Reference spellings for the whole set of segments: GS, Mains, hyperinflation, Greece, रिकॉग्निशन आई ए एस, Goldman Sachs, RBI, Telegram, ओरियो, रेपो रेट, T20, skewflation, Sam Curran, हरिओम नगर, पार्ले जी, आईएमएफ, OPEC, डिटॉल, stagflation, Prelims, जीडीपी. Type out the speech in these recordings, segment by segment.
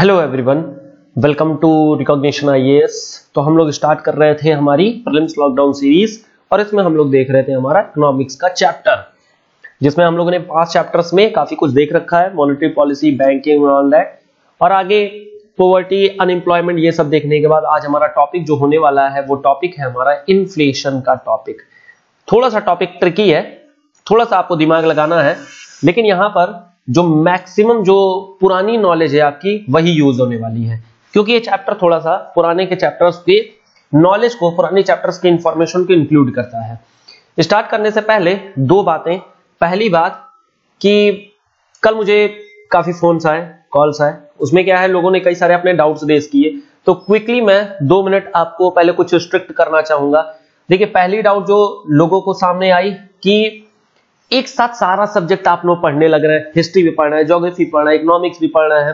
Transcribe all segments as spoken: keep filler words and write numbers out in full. Hello everyone, welcome to रिकॉग्निशन आई ए एस। तो हम लोग स्टार्ट कर रहे थे हमारी प्रीलिम्स लॉकडाउन सीरीज और इसमें हम लोग देख रहे थे हमारा इकोनॉमिक्स का चैप्टर, जिसमें हम लोगों ने पांच चैप्टर्स में काफी कुछ देख रखा है, मॉनेटरी पॉलिसी, बैंकिंग और ऑल दैट, और आगे पॉवर्टी, अनएम्प्लॉयमेंट, ये सब देखने के बाद आज हमारा टॉपिक जो होने वाला है वो टॉपिक है हमारा इन्फ्लेशन का टॉपिक। थोड़ा सा टॉपिक ट्रिकी है, थोड़ा सा आपको दिमाग लगाना है, लेकिन यहाँ पर जो मैक्सिमम जो पुरानी नॉलेज है आपकी वही यूज होने वाली है, क्योंकि ये चैप्टर थोड़ा सा पुराने के चैप्टर्स के नॉलेज को, पुराने चैप्टर्स के इंफॉर्मेशन को इंक्लूड करता है। स्टार्ट करने से पहले दो बातें। पहली बात कि कल मुझे काफी फोन्स आए, कॉल्स आए, उसमें क्या है लोगों ने कई सारे अपने डाउट्स रेज किए, तो क्विकली मैं दो मिनट आपको पहले कुछ स्ट्रिक्ट करना चाहूंगा। देखिए, पहली डाउट जो लोगों को सामने आई कि एक साथ सारा सब्जेक्ट आप लोग पढ़ने लग रहे हैं, हिस्ट्री भी पढ़ना है, ज्योग्राफी पढ़ना है, इकोनॉमिक्स भी पढ़ना है,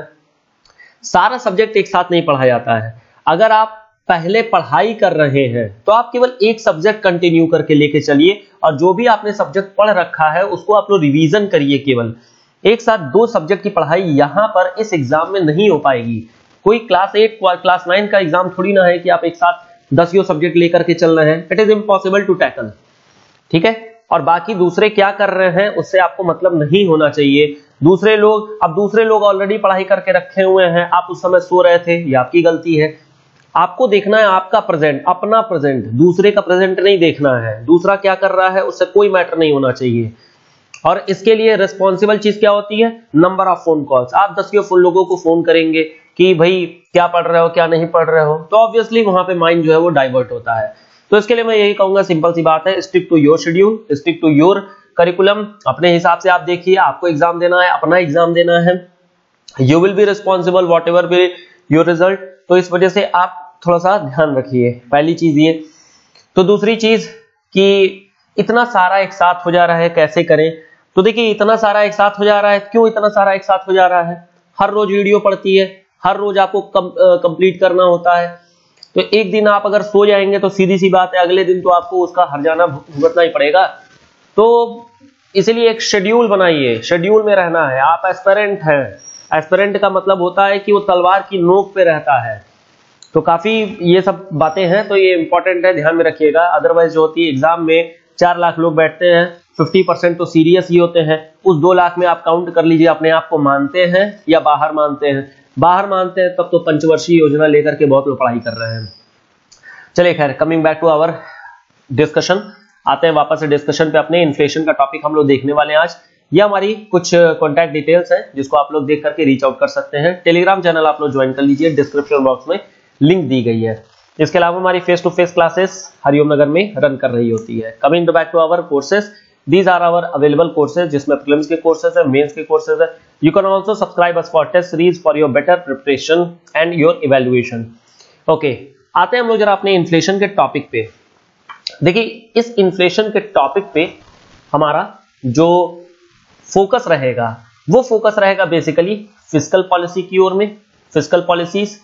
सारा सब्जेक्ट एक साथ नहीं पढ़ाया जाता है। अगर आप पहले पढ़ाई कर रहे हैं तो आप केवल एक सब्जेक्ट कंटिन्यू करके लेके चलिए और जो भी आपने सब्जेक्ट पढ़ रखा है उसको आप लोग रिवीजन करिए। केवल एक साथ दो सब्जेक्ट की पढ़ाई यहाँ पर इस एग्जाम में नहीं हो पाएगी। कोई क्लास एट क्लास नाइन का एग्जाम थोड़ी ना है कि आप एक साथ दस यो सब्जेक्ट लेकर के चल रहे हैं। It is impossible to tackle, ठीक है। और बाकी दूसरे क्या कर रहे हैं उससे आपको मतलब नहीं होना चाहिए। दूसरे लोग अब दूसरे लोग ऑलरेडी पढ़ाई करके रखे हुए हैं, आप उस समय सो रहे थे, ये आपकी गलती है। आपको देखना है आपका प्रेजेंट, अपना प्रेजेंट, दूसरे का प्रेजेंट नहीं देखना है। दूसरा क्या कर रहा है उससे कोई मैटर नहीं होना चाहिए। और इसके लिए रिस्पॉन्सिबल चीज क्या होती है? Number of phone calls. आप दसियों लोगों को फोन करेंगे कि भाई क्या पढ़ रहे हो, क्या नहीं पढ़ रहे हो, तो ऑब्वियसली वहां पे माइंड जो है वो डाइवर्ट होता है। तो इसके लिए मैं यही कहूंगा, सिंपल सी बात है, stick to your schedule, stick to your curriculum. अपने हिसाब से आप देखिए, आपको एग्जाम देना है, अपना एग्जाम देना है। You will be responsible whatever be your result. तो इस वजह से आप थोड़ा सा ध्यान रखिए, पहली चीज ये। तो दूसरी चीज कि इतना सारा एक साथ हो जा रहा है, कैसे करें? तो देखिए, इतना सारा एक साथ हो जा रहा है, क्यों इतना सारा एक साथ हो जा रहा है? हर रोज वीडियो पड़ती है, हर रोज आपको कंप्लीट करना होता है। तो एक दिन आप अगर सो जाएंगे तो सीधी सी बात है अगले दिन तो आपको उसका हरजाना भुगतना ही पड़ेगा। तो इसलिए एक शेड्यूल बनाइए, शेड्यूल में रहना है। आप एस्पिरेंट हैं, एस्पिरेंट का मतलब होता है कि वो तलवार की नोक पे रहता है। तो काफी ये सब बातें हैं, तो ये इंपॉर्टेंट है, ध्यान में रखिएगा। अदरवाइज जो होती है एग्जाम में चार लाख लोग बैठते हैं, फिफ्टी परसेंट तो सीरियस ही होते हैं। उस दो लाख में आप काउंट कर लीजिए अपने आप को मानते हैं या बाहर मानते हैं। बाहर मानते हैं तब तो पंचवर्षीय योजना लेकर के बहुत लोग पढ़ाई कर रहे हैं। चलिए, खैर, coming back to our discussion, आते हैं वापस से डिस्कशन पे। अपने इन्फ्लेशन का टॉपिक हम लोग देखने वाले हैं आज। ये हमारी कुछ कॉन्टैक्ट डिटेल्स हैं जिसको आप लोग देख करके रीच आउट कर सकते हैं। टेलीग्राम चैनल आप लोग ज्वाइन कर लीजिए, डिस्क्रिप्शन बॉक्स में लिंक दी गई है। इसके अलावा हमारी face to face classes हरिओम नगर में रन कर रही होती है। Coming back to our courses, These are our available courses, जिसमें prelims के courses है, mains के courses है। You can also subscribe us for test series for your better preparation and your evaluation. Okay, आते हैं हम लोग जरा अपने इन्फ्लेशन के टॉपिक पे। देखिए, इस इन्फ्लेशन के टॉपिक पे हमारा जो फोकस रहेगा वो फोकस रहेगा बेसिकली फिस्कल पॉलिसी की ओर में। फिस्कल पॉलिसीज,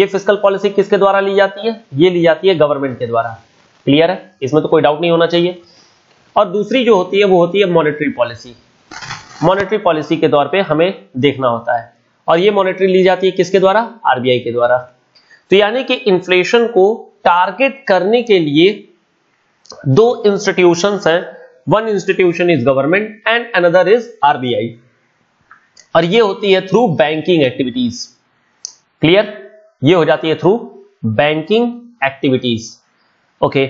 ये फिस्कल पॉलिसी किसके द्वारा ली जाती है? ये ली जाती है गवर्नमेंट के द्वारा। क्लियर है, इसमें तो कोई डाउट नहीं होना चाहिए। और दूसरी जो होती है वो होती है मॉनेटरी पॉलिसी। मॉनेटरी पॉलिसी के तौर पे हमें देखना होता है और ये मॉनेटरी ली जाती है किसके द्वारा? आरबीआई के द्वारा। तो यानी कि इन्फ्लेशन को टारगेट करने के लिए दो इंस्टीट्यूशंस हैं, one institution is government and another is RBI, और ये होती है थ्रू बैंकिंग एक्टिविटीज। क्लियर, ये हो जाती है थ्रू बैंकिंग एक्टिविटीज। ओके,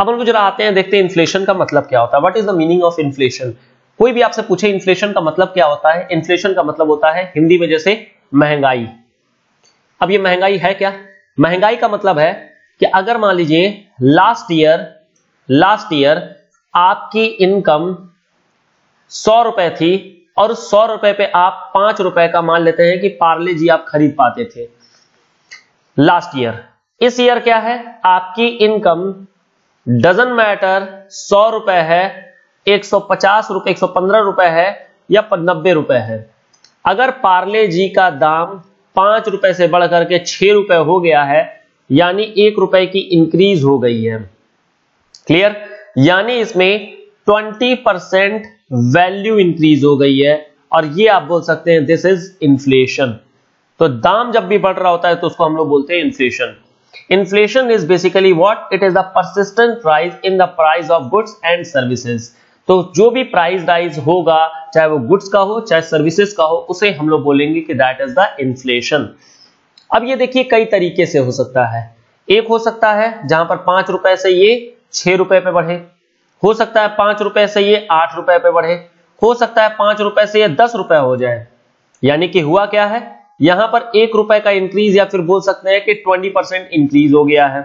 अब हम जरा आते हैं, देखते हैं इन्फ्लेशन का मतलब क्या होता है। What is the meaning of inflation? कोई भी आपसे पूछे इन्फ्लेशन का मतलब क्या होता है, इन्फ्लेशन का मतलब होता है हिंदी में जैसे महंगाई। अब ये महंगाई है क्या? महंगाई का मतलब है कि अगर मान लीजिए लास्ट ईयर लास्ट ईयर आपकी इनकम सौ रुपए थी और सौ रुपए पे आप पांच रुपए का मान लेते हैं कि पार्ले जी आप खरीद पाते थे लास्ट ईयर। इस ईयर क्या है? आपकी इनकम डजन मैटर, सौ रुपए है, एक सौ पचास रुपए, एक सौ पंद्रह रुपए है या नब्बे रुपए है। अगर पार्ले जी का दाम पांच रुपए से बढ़कर के छह रुपए हो गया है, यानी एक रुपए की इंक्रीज हो गई है। क्लियर, यानी इसमें ट्वेंटी परसेंट वैल्यू इंक्रीज हो गई है और ये आप बोल सकते हैं दिस इज इन्फ्लेशन। तो दाम जब भी बढ़ रहा होता है तो उसको हम लोग बोलते हैं inflation. Inflation is basically what? It is the persistent rise in the price of goods and services. तो जो भी प्राइस राइज होगा, चाहे वो गुड्स का हो चाहे सर्विसेज का हो, उसे हम लोग बोलेंगे कि दैट इज द इन्फ्लेशन। अब ये देखिए कई तरीके से हो सकता है। एक हो सकता है जहां पर पांच रुपए से ये छह रुपए पे बढ़े, हो सकता है पांच रुपए से ये आठ रुपए पे बढ़े, हो सकता है पांच रुपए से ये दस रुपए हो जाए। यानी कि हुआ क्या है, यहां पर एक रुपए का इंक्रीज या फिर बोल सकते हैं कि ट्वेंटी परसेंट इंक्रीज हो गया है।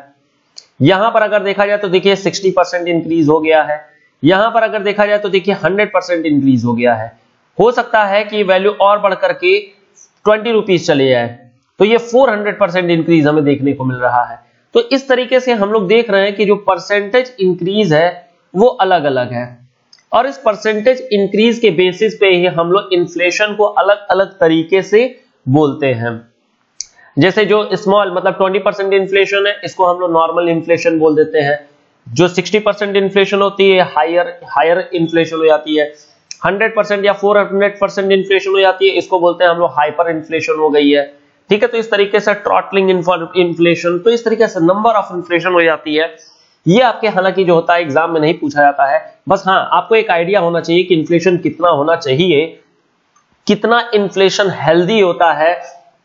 यहां पर अगर देखा जाए तो देखिए सिक्सटी परसेंट इंक्रीज हो गया है। यहां पर अगर देखा जाए तो देखिए हंड्रेड परसेंट इंक्रीज हो गया है। हो सकता है कि वैल्यू और बढ़कर के ट्वेंटी रुपीज चले जाए, तो ये फोर हंड्रेड परसेंट इंक्रीज हमें देखने को मिल रहा है। तो इस तरीके से हम लोग देख रहे हैं कि जो परसेंटेज इंक्रीज है वो अलग अलग है, और इस परसेंटेज इंक्रीज के बेसिस पे ही हम लोग इन्फ्लेशन को अलग अलग तरीके से बोलते हैं। जैसे जो स्मॉल मतलब ट्वेंटी परसेंट इन्फ्लेशन है, इसको हम लोग नॉर्मल इन्फ्लेशन बोल देते हैं। जो सिक्सटी परसेंट इन्फ्लेशन होती है हायर हायर इन्फ्लेशन हो जाती है। हंड्रेड परसेंट या फोर हंड्रेड परसेंट इन्फ्लेशन हो जाती है, इसको बोलते हैं हम लोग हाइपर इन्फ्लेशन हो गई है। ठीक है, तो इस तरीके से थ्रॉटलिंग इन्फ्लेशन, तो इस तरीके से नंबर ऑफ इन्फ्लेशन हो जाती है। ये आपके हालांकि जो होता है एग्जाम में नहीं पूछा जाता है, बस हाँ आपको एक आइडिया होना चाहिए कि इन्फ्लेशन कितना होना चाहिए, कितना इन्फ्लेशन हेल्दी होता है,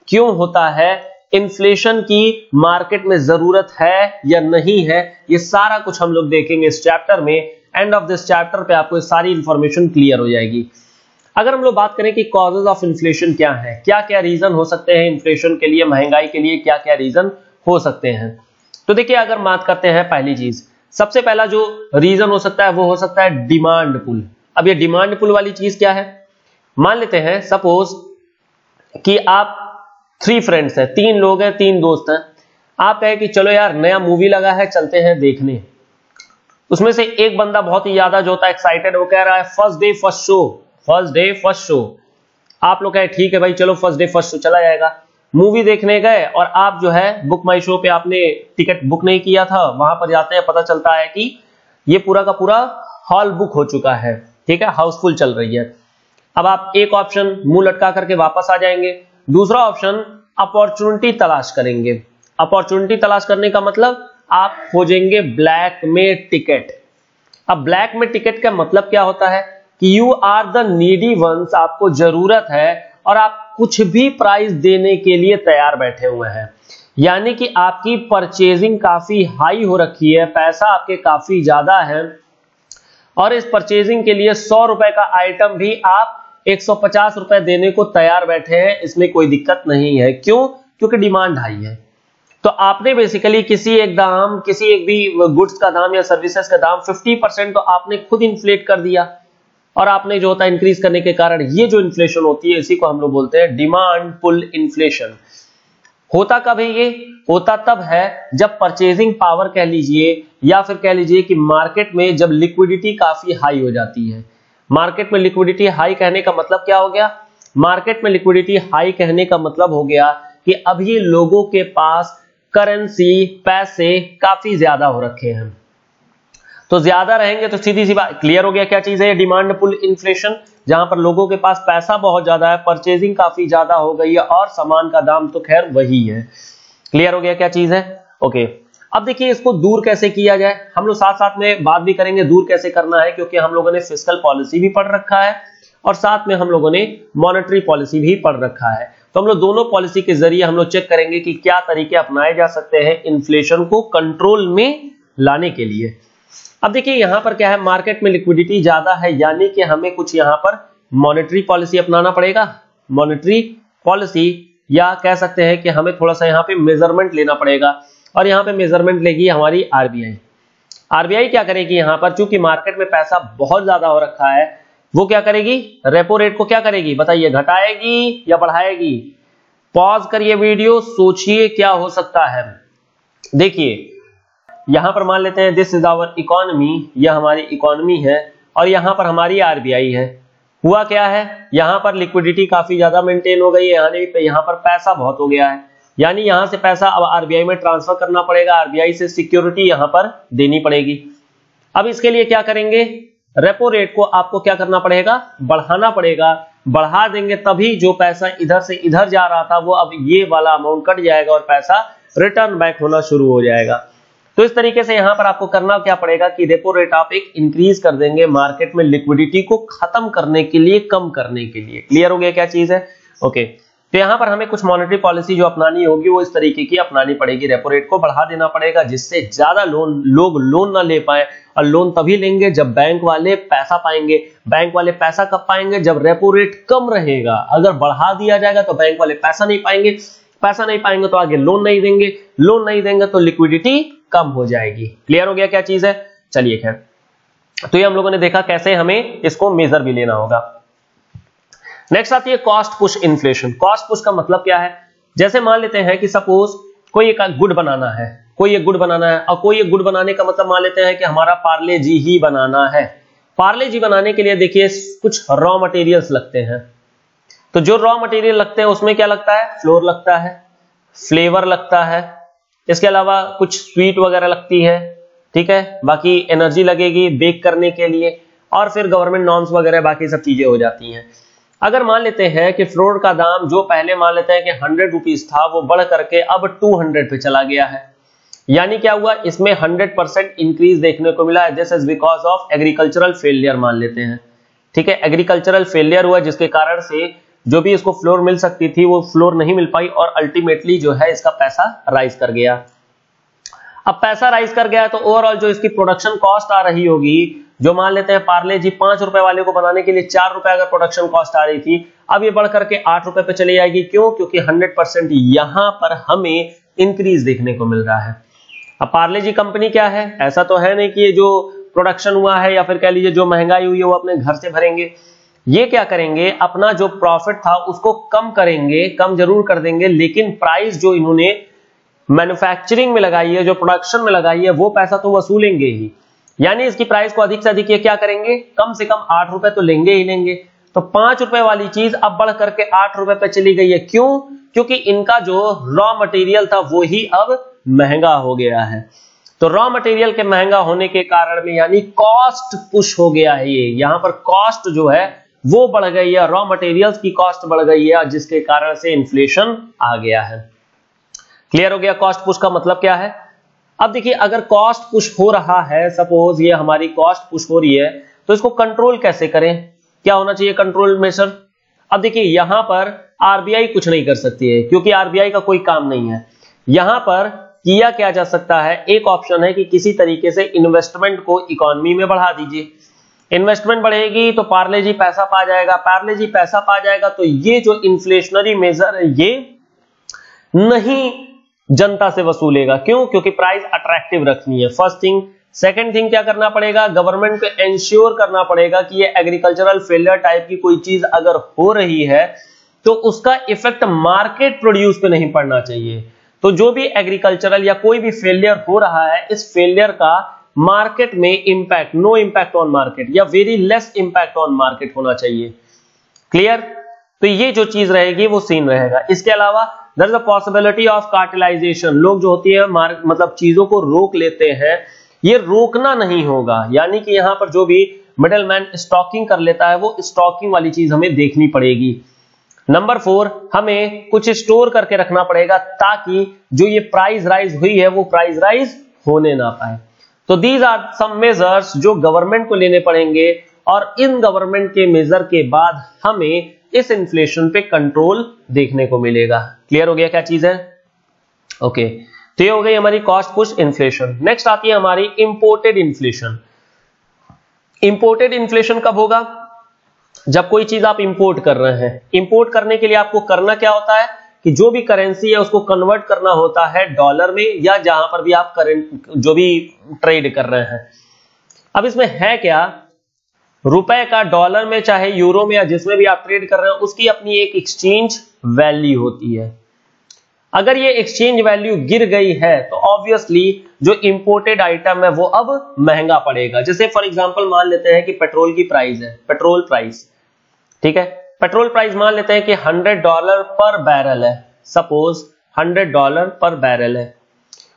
क्यों होता है, इन्फ्लेशन की मार्केट में जरूरत है या नहीं है, ये सारा कुछ हम लोग देखेंगे इस चैप्टर में। एंड ऑफ दिस चैप्टर पे आपको सारी इंफॉर्मेशन क्लियर हो जाएगी। अगर हम लोग बात करें कि कॉजेज ऑफ इन्फ्लेशन क्या है, क्या क्या रीजन हो सकते हैं इन्फ्लेशन के लिए, महंगाई के लिए क्या क्या रीजन हो सकते हैं, तो देखिए अगर बात करते हैं पहली चीज, सबसे पहला जो रीजन हो सकता है वो हो सकता है डिमांड पुल। अब ये डिमांड पुल वाली चीज क्या है, मान लेते हैं सपोज कि आप थ्री फ्रेंड्स हैं, तीन लोग हैं, तीन दोस्त हैं। आप कहे कि चलो यार नया मूवी लगा है चलते हैं देखने। उसमें से एक बंदा बहुत ही ज्यादा जो होता है एक्साइटेड, वो कह रहा है first day first show, first day first show. आप लोग कहे ठीक है भाई चलो फर्स्ट डे फर्स्ट शो चला जाएगा। मूवी देखने गए और आप जो है बुक माई शो पे आपने टिकट बुक नहीं किया था, वहां पर जाते हैं पता चलता है कि ये पूरा का पूरा हॉल बुक हो चुका है। ठीक है, हाउसफुल चल रही है। अब आप एक ऑप्शन मुंह लटका करके वापस आ जाएंगे, दूसरा ऑप्शन अपॉर्चुनिटी तलाश करेंगे। अपॉर्चुनिटी तलाश करने का मतलब आप खोजेंगे ब्लैक में टिकट। अब ब्लैक में टिकट का मतलब क्या होता है कि you are the needy ones, आपको जरूरत है और आप कुछ भी प्राइस देने के लिए तैयार बैठे हुए हैं। यानी कि आपकी परचेजिंग काफी हाई हो रखी है, पैसा आपके काफी ज्यादा है, और इस परचेजिंग के लिए सौ रुपए का आइटम भी आप एक सौ पचास रुपए देने को तैयार बैठे हैं, इसमें कोई दिक्कत नहीं है। क्यों? क्योंकि डिमांड हाई है। तो आपने बेसिकली किसी एक दाम, किसी एक भी गुड्स का दाम या सर्विसेज का दाम फिफ्टी परसेंट तो आपने खुद इन्फ्लेट कर दिया, और आपने जो होता है इंक्रीज करने के कारण ये जो इन्फ्लेशन होती है, इसी को हम लोग बोलते हैं डिमांड पुल इन्फ्लेशन। होता कब है ये? होता तब है जब परचेजिंग पावर कह लीजिए या फिर कह लीजिए कि मार्केट में जब लिक्विडिटी काफी हाई हो जाती है। मार्केट में लिक्विडिटी हाई कहने का मतलब क्या हो गया? मार्केट में लिक्विडिटी हाई कहने का मतलब हो गया कि अभी लोगों के पास करेंसी, पैसे काफी ज्यादा हो रखे हैं। तो ज्यादा रहेंगे तो सीधी सी बात क्लियर हो गया क्या चीज है, डिमांड पुल इन्फ्लेशन, जहां पर लोगों के पास पैसा बहुत ज्यादा है, परचेजिंग काफी ज्यादा हो गई है, और सामान का दाम तो खैर वही है। क्लियर हो गया क्या चीज है? ओके, अब देखिए इसको दूर कैसे किया जाए। हम लोग साथ साथ में बात भी करेंगे दूर कैसे करना है, क्योंकि हम लोगों ने फिस्कल पॉलिसी भी पढ़ रखा है और साथ में हम लोगों ने मॉनेटरी पॉलिसी भी पढ़ रखा है। तो हम लोग दोनों पॉलिसी के जरिए हम लोग चेक करेंगे कि क्या तरीके अपनाए जा सकते हैं इन्फ्लेशन को कंट्रोल में लाने के लिए। अब देखिए यहां पर क्या है, मार्केट में लिक्विडिटी ज्यादा है, यानी कि हमें कुछ यहां पर मॉनेटरी पॉलिसी अपनाना पड़ेगा। मॉनेटरी पॉलिसी या कह सकते हैं कि हमें थोड़ा सा यहां पे मेजरमेंट लेना पड़ेगा, और यहां पे मेजरमेंट लेगी हमारी आरबीआई। आरबीआई क्या करेगी यहां पर, चूंकि मार्केट में पैसा बहुत ज्यादा हो रखा है, वो क्या करेगी, रेपो रेट को क्या करेगी बताइए, घटाएगी या बढ़ाएगी? पॉज करिए वीडियो, सोचिए क्या हो सकता है। देखिए यहां पर मान लेते हैं दिस इज आवर इकोनॉमी, यह हमारी इकोनॉमी है, और यहां पर हमारी आरबीआई है। हुआ क्या है, यहां पर लिक्विडिटी काफी ज्यादा मेंटेन हो गई है, यानी यहां पर पैसा बहुत हो गया है, यानी यहां से पैसा अब आरबीआई में ट्रांसफर करना पड़ेगा, आरबीआई से सिक्योरिटी यहां पर देनी पड़ेगी। अब इसके लिए क्या करेंगे, रेपो रेट को आपको क्या करना पड़ेगा, बढ़ाना पड़ेगा। बढ़ा देंगे तभी जो पैसा इधर से इधर जा रहा था वो अब ये वाला अमाउंट कट जाएगा और पैसा रिटर्न बैक होना शुरू हो जाएगा। तो इस तरीके से यहां पर आपको करना क्या पड़ेगा कि रेपो रेट आप एक इंक्रीज कर देंगे मार्केट में लिक्विडिटी को खत्म करने के लिए, कम करने के लिए। क्लियर हो गया क्या चीज है? ओके, तो यहां पर हमें कुछ मॉनेटरी पॉलिसी जो अपनानी होगी वो इस तरीके की अपनानी पड़ेगी। रेपो रेट को बढ़ा देना पड़ेगा जिससे ज्यादा लोन लोग लोन ना ले पाए, और लोन तभी लेंगे जब बैंक वाले पैसा पाएंगे। बैंक वाले पैसा कब पाएंगे? जब रेपो रेट कम रहेगा। अगर बढ़ा दिया जाएगा तो बैंक वाले पैसा नहीं पाएंगे, पैसा नहीं पाएंगे तो आगे लोन नहीं देंगे, लोन नहीं देंगे तो लिक्विडिटी कम हो जाएगी। क्लियर हो गया क्या चीज है? चलिए खैर, तो ये हम लोगों ने देखा कैसे हमें इसको मेजर भी लेना होगा। नेक्स्ट आती है cost push inflation. Cost push का मतलब क्या है? जैसे मान लेते हैं कि सपोज कोई एक गुड बनाना है, कोई एक गुड बनाना है, और कोई एक गुड बनाने का मतलब मान लेते हैं कि हमारा पार्ले जी ही बनाना है। पार्ले जी बनाने के लिए देखिए कुछ रॉ मटेरियल्स लगते हैं, तो जो रॉ मटेरियल लगते हैं उसमें क्या लगता है? फ्लोर लगता है, फ्लेवर लगता है, इसके अलावा कुछ स्वीट वगैरह लगती है, ठीक है, बाकी एनर्जी लगेगी बेक करने के लिए, और फिर गवर्नमेंट नॉर्म्स वगैरह बाकी सब चीजें हो जाती हैं। अगर मान लेते हैं कि फ्लोर का दाम जो पहले मान लेते हैं कि हंड्रेड रुपीज था वो बढ़ करके अब टू हंड्रेड पे चला गया है, यानी क्या हुआ? इसमें हंड्रेड परसेंट इंक्रीज देखने को मिला है। This is because of agricultural failure मान लेते हैं, ठीक है, एग्रीकल्चरल फेलियर हुआ जिसके कारण से जो भी इसको फ्लोर मिल सकती थी वो फ्लोर नहीं मिल पाई, और अल्टीमेटली जो है इसका पैसा राइज कर गया। अब पैसा राइज कर गया तो ओवरऑल जो इसकी प्रोडक्शन कॉस्ट आ रही होगी, जो मान लेते हैं पार्ले जी पांच रुपए वाले को बनाने के लिए चार रुपए अगर प्रोडक्शन कॉस्ट आ रही थी, अब ये बढ़ करके आठ रुपए पे चली जाएगी। क्यों? क्योंकि हंड्रेड परसेंट यहां पर हमें इंक्रीज देखने को मिल रहा है। अब पार्ले जी कंपनी क्या है? ऐसा तो है नहीं कि ये जो प्रोडक्शन हुआ है या फिर कह लीजिए जो महंगाई हुई है वो अपने घर से भरेंगे। ये क्या करेंगे? अपना जो प्रॉफिट था उसको कम करेंगे, कम जरूर कर देंगे, लेकिन प्राइस जो इन्होंने मैन्युफैक्चरिंग में लगाई है, जो प्रोडक्शन में लगाई है, वो पैसा तो वसूलेंगे ही। यानी इसकी प्राइस को अधिक से अधिक ये क्या करेंगे? कम से कम आठ रुपए तो लेंगे ही लेंगे। तो पांच रुपए वाली चीज अब बढ़ करके आठ रुपए पे चली गई है। क्यों? क्योंकि इनका जो रॉ मटेरियल था वो ही अब महंगा हो गया है। तो रॉ मटेरियल के महंगा होने के कारण में यानी कॉस्ट पुश हो गया है। ये यहां पर कॉस्ट जो है वो बढ़ गई है, रॉ मटेरियल्स की कॉस्ट बढ़ गई है, जिसके कारण से इन्फ्लेशन आ गया है। क्लियर हो गया कॉस्ट पुश का मतलब क्या है? अब देखिए अगर कॉस्ट पुश हो रहा है, सपोज ये हमारी कॉस्ट पुश हो रही है, तो इसको कंट्रोल कैसे करें? क्या होना चाहिए कंट्रोल मेजर? अब देखिए यहां पर आरबीआई कुछ नहीं कर सकती है क्योंकि आरबीआई का कोई काम नहीं है। यहां पर किया क्या जा सकता है? एक ऑप्शन है कि किसी तरीके से इन्वेस्टमेंट को इकोनॉमी में बढ़ा दीजिए। इन्वेस्टमेंट बढ़ेगी तो पार्ले जी पैसा पा जाएगा, पार्ले जी पैसा पा जाएगा तो ये जो इन्फ्लेशनरी मेजर है ये नहीं जनता से वसूलेगा। क्यों? क्योंकि प्राइस अट्रैक्टिव रखनी है, फर्स्ट थिंग। सेकंड थिंग क्या करना पड़ेगा? गवर्नमेंट को एंश्योर करना पड़ेगा कि ये एग्रीकल्चरल फेलियर टाइप की कोई चीज अगर हो रही है तो उसका इफेक्ट मार्केट प्रोड्यूस पे नहीं पड़ना चाहिए। तो जो भी एग्रीकल्चरल या कोई भी फेलियर हो रहा है, इस फेलियर का मार्केट में impact, no impact on market या very less impact on market होना चाहिए। क्लियर? तो ये जो चीज रहेगी वो सीन रहेगा। इसके अलावा there is a possibility of cartelization. लोग जो होती है मतलब चीजों को रोक लेते हैं, ये रोकना नहीं होगा। यानी कि यहाँ पर जो भी मिडलमैन स्टॉकिंग कर लेता है वो स्टॉकिंग वाली चीज हमें देखनी पड़ेगी। नंबर फोर, हमें कुछ स्टोर करके रखना पड़ेगा ताकि जो ये प्राइस राइज हुई है वो प्राइस राइज होने ना पाए। तो दीज आर सम मेजर्स जो गवर्नमेंट को लेने पड़ेंगे, और इन गवर्नमेंट के मेजर के बाद हमें इस इन्फ्लेशन पे कंट्रोल देखने को मिलेगा। क्लियर हो गया क्या चीज है? ओके, तो ये हो गई हमारी कॉस्ट पुश इन्फ्लेशन। नेक्स्ट आती है हमारी इंपोर्टेड इन्फ्लेशन। इंपोर्टेड इन्फ्लेशन कब होगा? जब कोई चीज आप इंपोर्ट कर रहे हैं। इंपोर्ट करने के लिए आपको करना क्या होता है कि जो भी करेंसी है उसको कन्वर्ट करना होता है डॉलर में, या जहां पर भी आप करेंट जो भी ट्रेड कर रहे हैं। अब इसमें है क्या, रुपए का डॉलर में चाहे यूरो में या जिसमें भी आप ट्रेड कर रहे हैं उसकी अपनी एक एक्सचेंज वैल्यू होती है। अगर ये एक्सचेंज वैल्यू गिर गई है तो ऑब्वियसली जो इंपोर्टेड आइटम है वो अब महंगा पड़ेगा। जैसे फॉर एग्जांपल मान लेते हैं कि पेट्रोल की प्राइस है, पेट्रोल प्राइस, ठीक है, पेट्रोल प्राइस मान लेते हैं कि हंड्रेड डॉलर पर बैरल है, suppose hundred dollar per barrel है।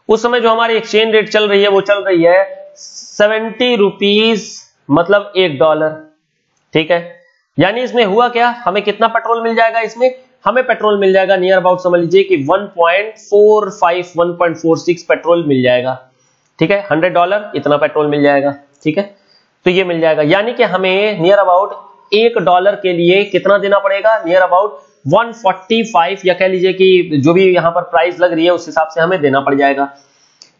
उस समय जो हमारी एक्सचेंज रेट चल रही है वो चल रही है सेवेंटी रुपीज मतलब एक डॉलर, ठीक है। यानी इसमें हुआ क्या, हमें कितना पेट्रोल मिल जाएगा, इसमें हमें पेट्रोल मिल जाएगा नियर अबाउट समझ लीजिए कि one point four five one point four six petrol मिल जाएगा, ठीक है। हंड्रेड डॉलर इतना पेट्रोल मिल जाएगा, ठीक है। तो ये मिल जाएगा, यानी कि हमें नियर अबाउट एक डॉलर के लिए कितना देना पड़ेगा, near about one forty five या कह लीजिए कि जो भी यहां पर प्राइस लग रही है उस हिसाब से हमें देना पड़ जाएगा।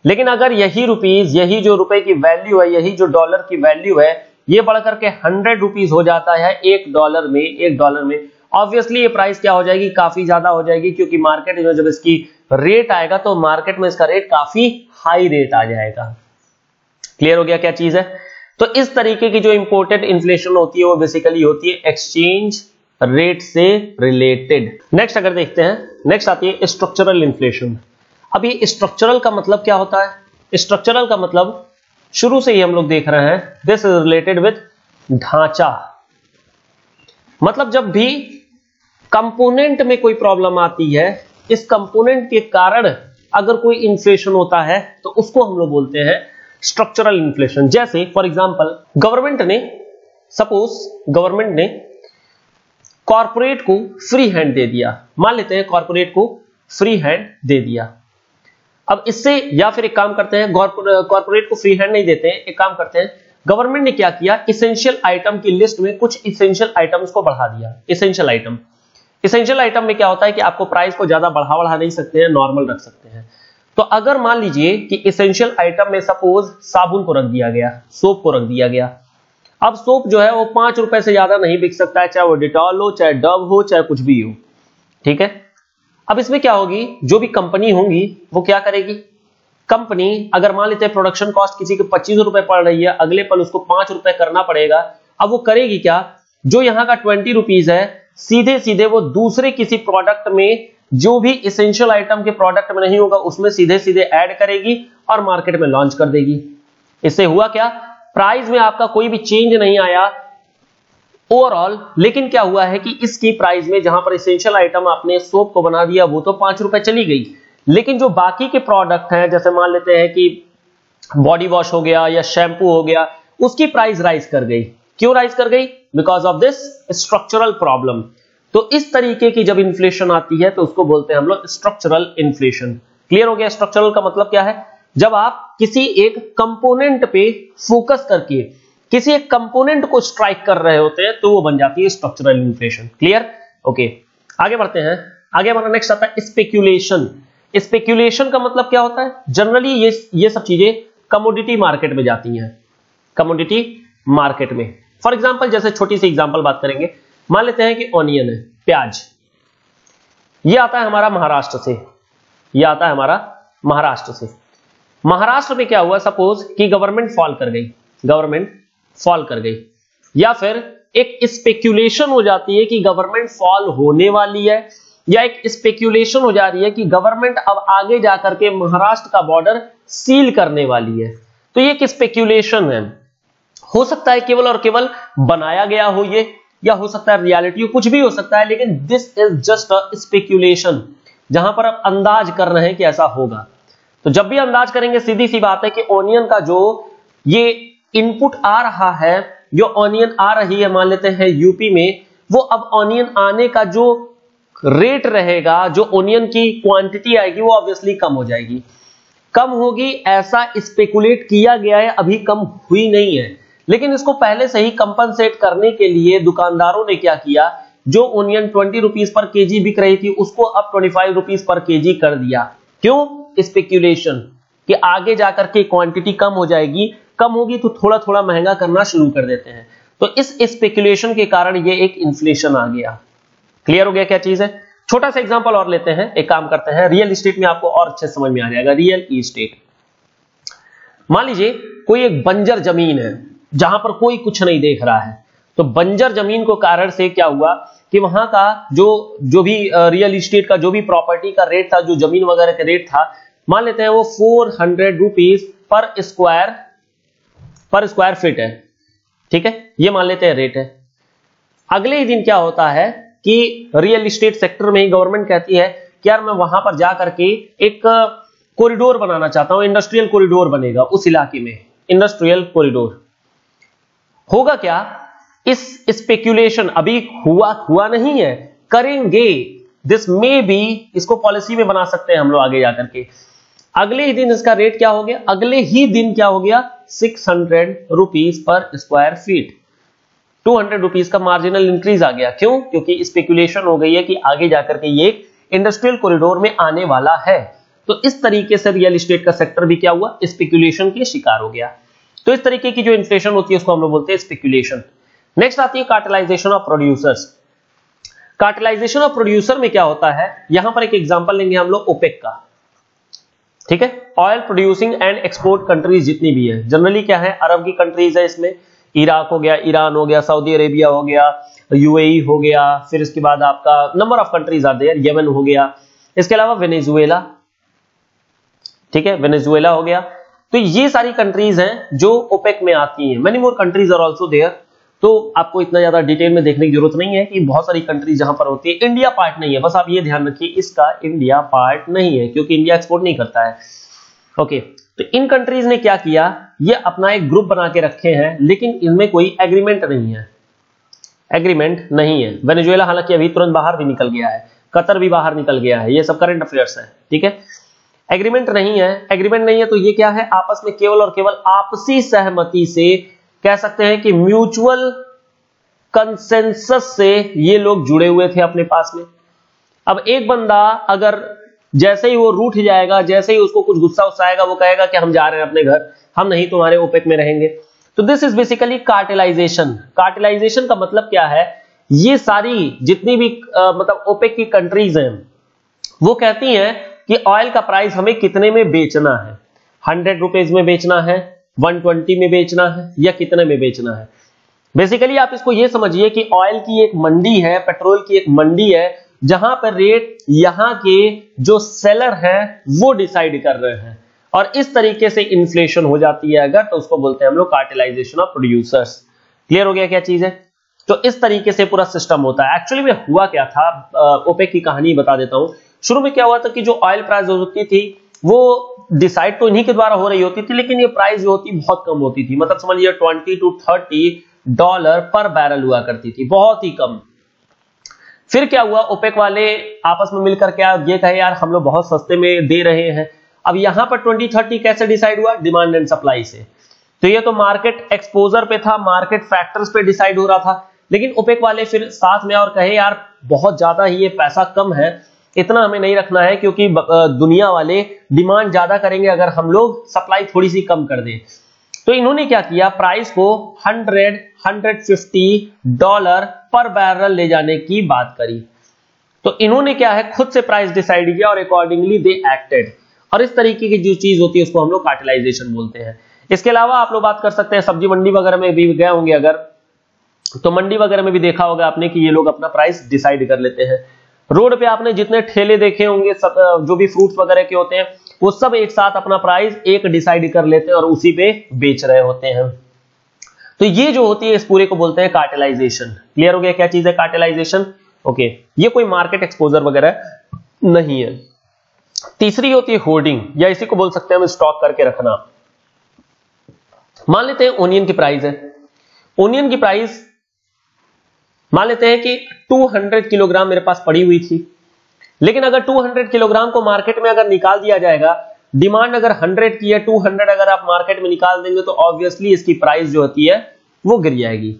लेकिन अगर यही रुपीज, यही जो रुपए की वैल्यू है, यही जो डॉलर की वैल्यू है, ये बढ़कर के हंड्रेड रुपीज हो जाता है एक डॉलर में, एक डॉलर में ऑब्वियसली ये प्राइस क्या हो जाएगी, काफी ज्यादा हो जाएगी, क्योंकि मार्केट में जब इसकी रेट आएगा तो मार्केट में इसका रेट काफी हाई रेट आ जाएगा। क्लियर हो गया क्या चीज है। तो इस तरीके की जो इंपोर्टेड इन्फ्लेशन होती है वो बेसिकली होती है एक्सचेंज रेट से रिलेटेड। नेक्स्ट अगर देखते हैं, नेक्स्ट आती है स्ट्रक्चरल इन्फ्लेशन। अब ये स्ट्रक्चरल का मतलब क्या होता है, स्ट्रक्चरल का मतलब शुरू से ही हम लोग देख रहे हैं, दिस इज रिलेटेड विद ढांचा। मतलब जब भी कंपोनेंट में कोई प्रॉब्लम आती है, इस कंपोनेंट के कारण अगर कोई इन्फ्लेशन होता है तो उसको हम लोग बोलते हैं स्ट्रक्चरल इन्फ्लेशन। जैसे फॉर एग्जांपल गवर्नमेंट ने, सपोज गवर्नमेंट ने कॉर्पोरेट को फ्री हैंड दे दिया, मान लेते हैं कॉर्पोरेट को फ्री हैंड दे दिया। अब इससे, या फिर एक काम करते हैं, कॉर्पोरेट को फ्री हैंड नहीं देते हैं, एक काम करते हैं, गवर्नमेंट ने क्या किया, इसेंशियल आइटम की लिस्ट में कुछ इसेंशियल आइटम्स को बढ़ा दिया। इसेंशियल आइटम, इसेंशियल आइटम में क्या होता है कि आपको प्राइस को ज्यादा बढ़ा बढ़ा नहीं सकते हैं, नॉर्मल रख सकते हैं। तो अगर मान लीजिए कि इसेंशियल आइटम में सपोज साबुन को रख दिया गया, सोप को रख दिया गया। अब सोप जो है वो पांच रुपए से ज्यादा नहीं बिक सकता है, चाहे वो डिटॉल हो, चाहे डव हो, चाहे कुछ भी हो, ठीक है। अब इसमें क्या होगी, जो भी कंपनी होंगी वो क्या करेगी, कंपनी अगर मान लेते हैं प्रोडक्शन कॉस्ट किसी के पच्चीस रुपए पड़ रही है, अगले पल उसको पांच रुपए करना पड़ेगा। अब वो करेगी क्या, जो यहाँ का ट्वेंटी रुपीज है सीधे सीधे वो दूसरे किसी प्रोडक्ट में, जो भी इसेंशियल आइटम के प्रोडक्ट में नहीं होगा उसमें सीधे सीधे ऐड करेगी और मार्केट में लॉन्च कर देगी। इससे हुआ क्या, प्राइस में आपका कोई भी चेंज नहीं आया ओवरऑल, लेकिन क्या हुआ है कि इसकी प्राइस में जहां पर इसेंशियल आइटम आपने सोप को बना दिया वो तो पांच रुपए चली गई, लेकिन जो बाकी के प्रोडक्ट हैं, जैसे मान लेते हैं कि बॉडी वॉश हो गया या शैम्पू हो गया, उसकी प्राइस राइज कर गई। क्यों राइज कर गई, because of this structural problem. तो इस तरीके की जब इन्फ्लेशन आती है तो उसको बोलते हैं हम लोग स्ट्रक्चरल इन्फ्लेशन। क्लियर हो गया, स्ट्रक्चरल का मतलब क्या है, जब आप किसी एक कंपोनेंट पे फोकस करके किसी एक कंपोनेंट को स्ट्राइक कर रहे होते हैं तो वो बन जाती है स्ट्रक्चरल इन्फ्लेशन। क्लियर, ओके आगे बढ़ते हैं। आगे हमारा नेक्स्ट आता है स्पेक्यूलेशन। स्पेक्यूलेशन का मतलब क्या होता है, जनरली ये ये सब चीजें कमोडिटी मार्केट में जाती हैं, कमोडिटी मार्केट में। फॉर एग्जांपल, जैसे छोटी सी एग्जांपल बात करेंगे, मान लेते हैं कि ऑनियन है, प्याज, ये आता है हमारा महाराष्ट्र से, ये आता है हमारा महाराष्ट्र से। महाराष्ट्र में क्या हुआ, सपोज कि गवर्नमेंट फॉल कर गई, गवर्नमेंट फॉल कर गई, या फिर एक स्पेक्यूलेशन हो जाती है कि गवर्नमेंट फॉल होने वाली है, या एक स्पेक्यूलेशन हो जा रही है कि गवर्नमेंट अब आगे जाकर के महाराष्ट्र का बॉर्डर सील करने वाली है। तो ये एक स्पेक्यूलेशन है, हो सकता है केवल और केवल बनाया गया हो ये, या हो सकता है रियलिटी हो, कुछ भी हो सकता है, लेकिन this is just a speculation, जहां पर आप अंदाज कर रहे हैं कि ऐसा होगा। तो जब भी अंदाज करेंगे, सीधी सी बात है कि ऑनियन का जो ये इनपुट आ रहा है, जो ऑनियन आ रही है मान लेते हैं यूपी में, वो अब ऑनियन आने का जो रेट रहेगा, जो ओनियन की क्वांटिटी आएगी वो ऑब्वियसली कम हो जाएगी, कम होगी, ऐसा स्पेकुलेट किया गया है, अभी कम हुई नहीं है। लेकिन इसको पहले से ही कंपनसेट करने के लिए दुकानदारों ने क्या किया, जो onion twenty rupees per KG बिक रही थी उसको अब twenty five rupees per KG कर दिया। क्यों, स्पेक्यूलेशन कि आगे जाकर के क्वांटिटी कम हो जाएगी, कम होगी तो थोड़ा थोड़ा महंगा करना शुरू कर देते हैं। तो इस स्पेक्यूलेशन के कारण ये एक इन्फ्लेशन आ गया। क्लियर हो गया क्या चीज है। छोटा सा एग्जांपल और लेते हैं, एक काम करते हैं, रियल एस्टेट में आपको और अच्छे समझ में आ जाएगा। रियल एस्टेट, मान लीजिए कोई एक बंजर जमीन है जहां पर कोई कुछ नहीं देख रहा है, तो बंजर जमीन को कारण से क्या हुआ कि वहां का जो जो भी रियल एस्टेट का जो भी प्रॉपर्टी का रेट था, जो जमीन वगैरह का रेट था, मान लेते हैं वो फोर हंड्रेड रुपीज पर स्क्वायर पर स्क्वायर फीट है, ठीक है, ये मान लेते हैं रेट है। अगले ही दिन क्या होता है कि रियल एस्टेट सेक्टर में ही गवर्नमेंट कहती है कि यार मैं वहां पर जा करके एक कॉरिडोर बनाना चाहता हूं, इंडस्ट्रियल कॉरिडोर बनेगा उस इलाके में, इंडस्ट्रियल कॉरिडोर। होगा क्या, इस स्पेक्यूलेशन अभी हुआ हुआ नहीं है, करेंगे, दिस मे बी, इसको पॉलिसी में बना सकते हैं हम लोग आगे जाकर के। अगले ही दिन इसका रेट क्या हो गया, अगले ही दिन क्या हो गया, सिक्स हंड्रेड रुपीज पर square feet, two hundred rupees का मार्जिनल इंक्रीज आ गया। क्यों, क्योंकि स्पेक्यूलेशन हो गई है कि आगे जाकर के ये इंडस्ट्रियल कॉरिडोर में आने वाला है। तो इस तरीके से रियल एस्टेट का सेक्टर भी क्या हुआ, स्पेक्यूलेशन के शिकार हो गया। तो इस तरीके की जो इन्फ्लेशन होती है उसको हम लोग बोलते हैं स्पेक्यूलेशन। नेक्स्ट आती है cartelization of producers. Cartelization of producer में क्या होता है, यहां पर एक एग्जांपल लेंगे हम लोग ओपेक का, ठीक है, oil producing and export countries जितनी भी है, जनरली क्या है, अरब की कंट्रीज है, इसमें इराक हो गया, ईरान हो गया, सऊदी अरेबिया हो गया, यूएई हो गया, फिर इसके बाद आपका नंबर ऑफ कंट्रीज आते हैं, यमन हो गया, इसके अलावा वेनेजुएला, ठीक है, वेनेजुएला हो गया। तो ये सारी कंट्रीज हैं जो ओपेक में आती हैं। Many more countries are also there, तो आपको इतना ज्यादा डिटेल में देखने की जरूरत नहीं है कि बहुत सारी कंट्रीज जहां पर होती है, इंडिया पार्ट नहीं है, बस आप ये ध्यान रखिए इसका इंडिया पार्ट नहीं है क्योंकि इंडिया एक्सपोर्ट नहीं करता है। ओके, तो इन कंट्रीज ने क्या किया, ये अपना एक ग्रुप बना के रखे हैं, लेकिन इनमें कोई एग्रीमेंट नहीं है, एग्रीमेंट नहीं है। वेनेजुएला हालांकि अभी तुरंत बाहर भी निकल गया है, कतर भी बाहर निकल गया है, ये सब करंट अफेयर्स है, ठीक है, एग्रीमेंट नहीं है। एग्रीमेंट नहीं है तो ये क्या है, आपस में केवल और केवल आपसी सहमति से, कह सकते हैं कि म्यूचुअल कंसेंसस से ये लोग जुड़े हुए थे अपने पास में। अब एक बंदा अगर जैसे ही वो रूठ जाएगा, जैसे ही उसको कुछ गुस्सा उस्सा आएगा, वो कहेगा कि हम जा रहे हैं अपने घर, हम नहीं तुम्हारे ओपेक में रहेंगे। तो this is basically cartelization. Cartelization का मतलब क्या है, ये सारी जितनी भी आ, मतलब ओपेक की कंट्रीज हैं, वो कहती हैं कि ऑयल का प्राइस हमें कितने में बेचना है, हंड्रेड रुपीज में बेचना है, वन ट्वेंटी में बेचना है, या कितने में बेचना है। बेसिकली आप इसको ये समझिए कि ऑयल की एक मंडी है, पेट्रोल की एक मंडी है, जहां पर रेट यहां के जो सेलर हैं वो डिसाइड कर रहे हैं, और इस तरीके से इन्फ्लेशन हो जाती है अगर, तो उसको बोलते हैं हम लोग कार्टेलाइजेशन ऑफ प्रोड्यूसर्स। क्लियर हो गया क्या चीज है। तो इस तरीके से पूरा सिस्टम होता है। एक्चुअली में हुआ क्या था, ओपेक की कहानी बता देता हूं। शुरू में क्या हुआ था कि जो ऑयल प्राइस होती थी वो डिसाइड तो इन्हीं के द्वारा हो रही होती थी, लेकिन ये प्राइस जो होती बहुत कम होती थी, मतलब समझिए twenty to thirty dollar per barrel हुआ करती थी, बहुत ही कम। फिर क्या हुआ, ओपेक वाले आपस में मिलकर क्या ये कहे, यार हम लोग बहुत सस्ते में दे रहे हैं। अब यहां पर ट्वेंटी थर्टी कैसे डिसाइड हुआ, डिमांड एंड सप्लाई से। तो ये तो मार्केट एक्सपोजर पे था, मार्केट फैक्टर्स पे डिसाइड हो रहा था, लेकिन ओपेक वाले फिर साथ में और कहे, यार बहुत ज्यादा ही ये पैसा कम है, इतना हमें नहीं रखना है, क्योंकि दुनिया वाले डिमांड ज्यादा करेंगे अगर हम लोग सप्लाई थोड़ी सी कम कर दें। तो इन्होंने क्या किया, प्राइस को hundred, hundred fifty dollar per barrel ले जाने की बात करी। तो इन्होंने क्या है, खुद से प्राइस डिसाइड किया और अकॉर्डिंगली दे एक्टेड, और इस तरीके की जो चीज होती है उसको हम लोग कार्टेलाइजेशन बोलते हैं। इसके अलावा आप लोग बात कर सकते हैं, सब्जी मंडी वगैरह में भी गए होंगे अगर, तो मंडी वगैरह में भी देखा होगा आपने कि ये लोग अपना प्राइस डिसाइड कर लेते हैं। रोड पे आपने जितने ठेले देखे होंगे, जो भी फ्रूट्स वगैरह के होते हैं, वो सब एक साथ अपना प्राइस एक डिसाइड कर लेते हैं और उसी पे बेच रहे होते हैं। तो ये जो होती है इस पूरे को बोलते हैं कार्टेलाइजेशन। क्लियर हो गया क्या चीज है कार्टेलाइजेशन। ओके, ये कोई मार्केट एक्सपोजर वगैरह नहीं है। तीसरी होती है होर्डिंग, या इसी को बोल सकते हैं हम स्टॉक करके रखना। मान लेते हैं ओनियन की प्राइस है, ओनियन की प्राइस मान लेते हैं कि दो सौ किलोग्राम मेरे पास पड़ी हुई थी, लेकिन अगर दो सौ किलोग्राम को मार्केट में अगर निकाल दिया जाएगा, डिमांड अगर हंड्रेड की है, दो सौ अगर आप मार्केट में निकाल देंगे तो ऑब्वियसली इसकी प्राइस जो होती है वो गिर जाएगी।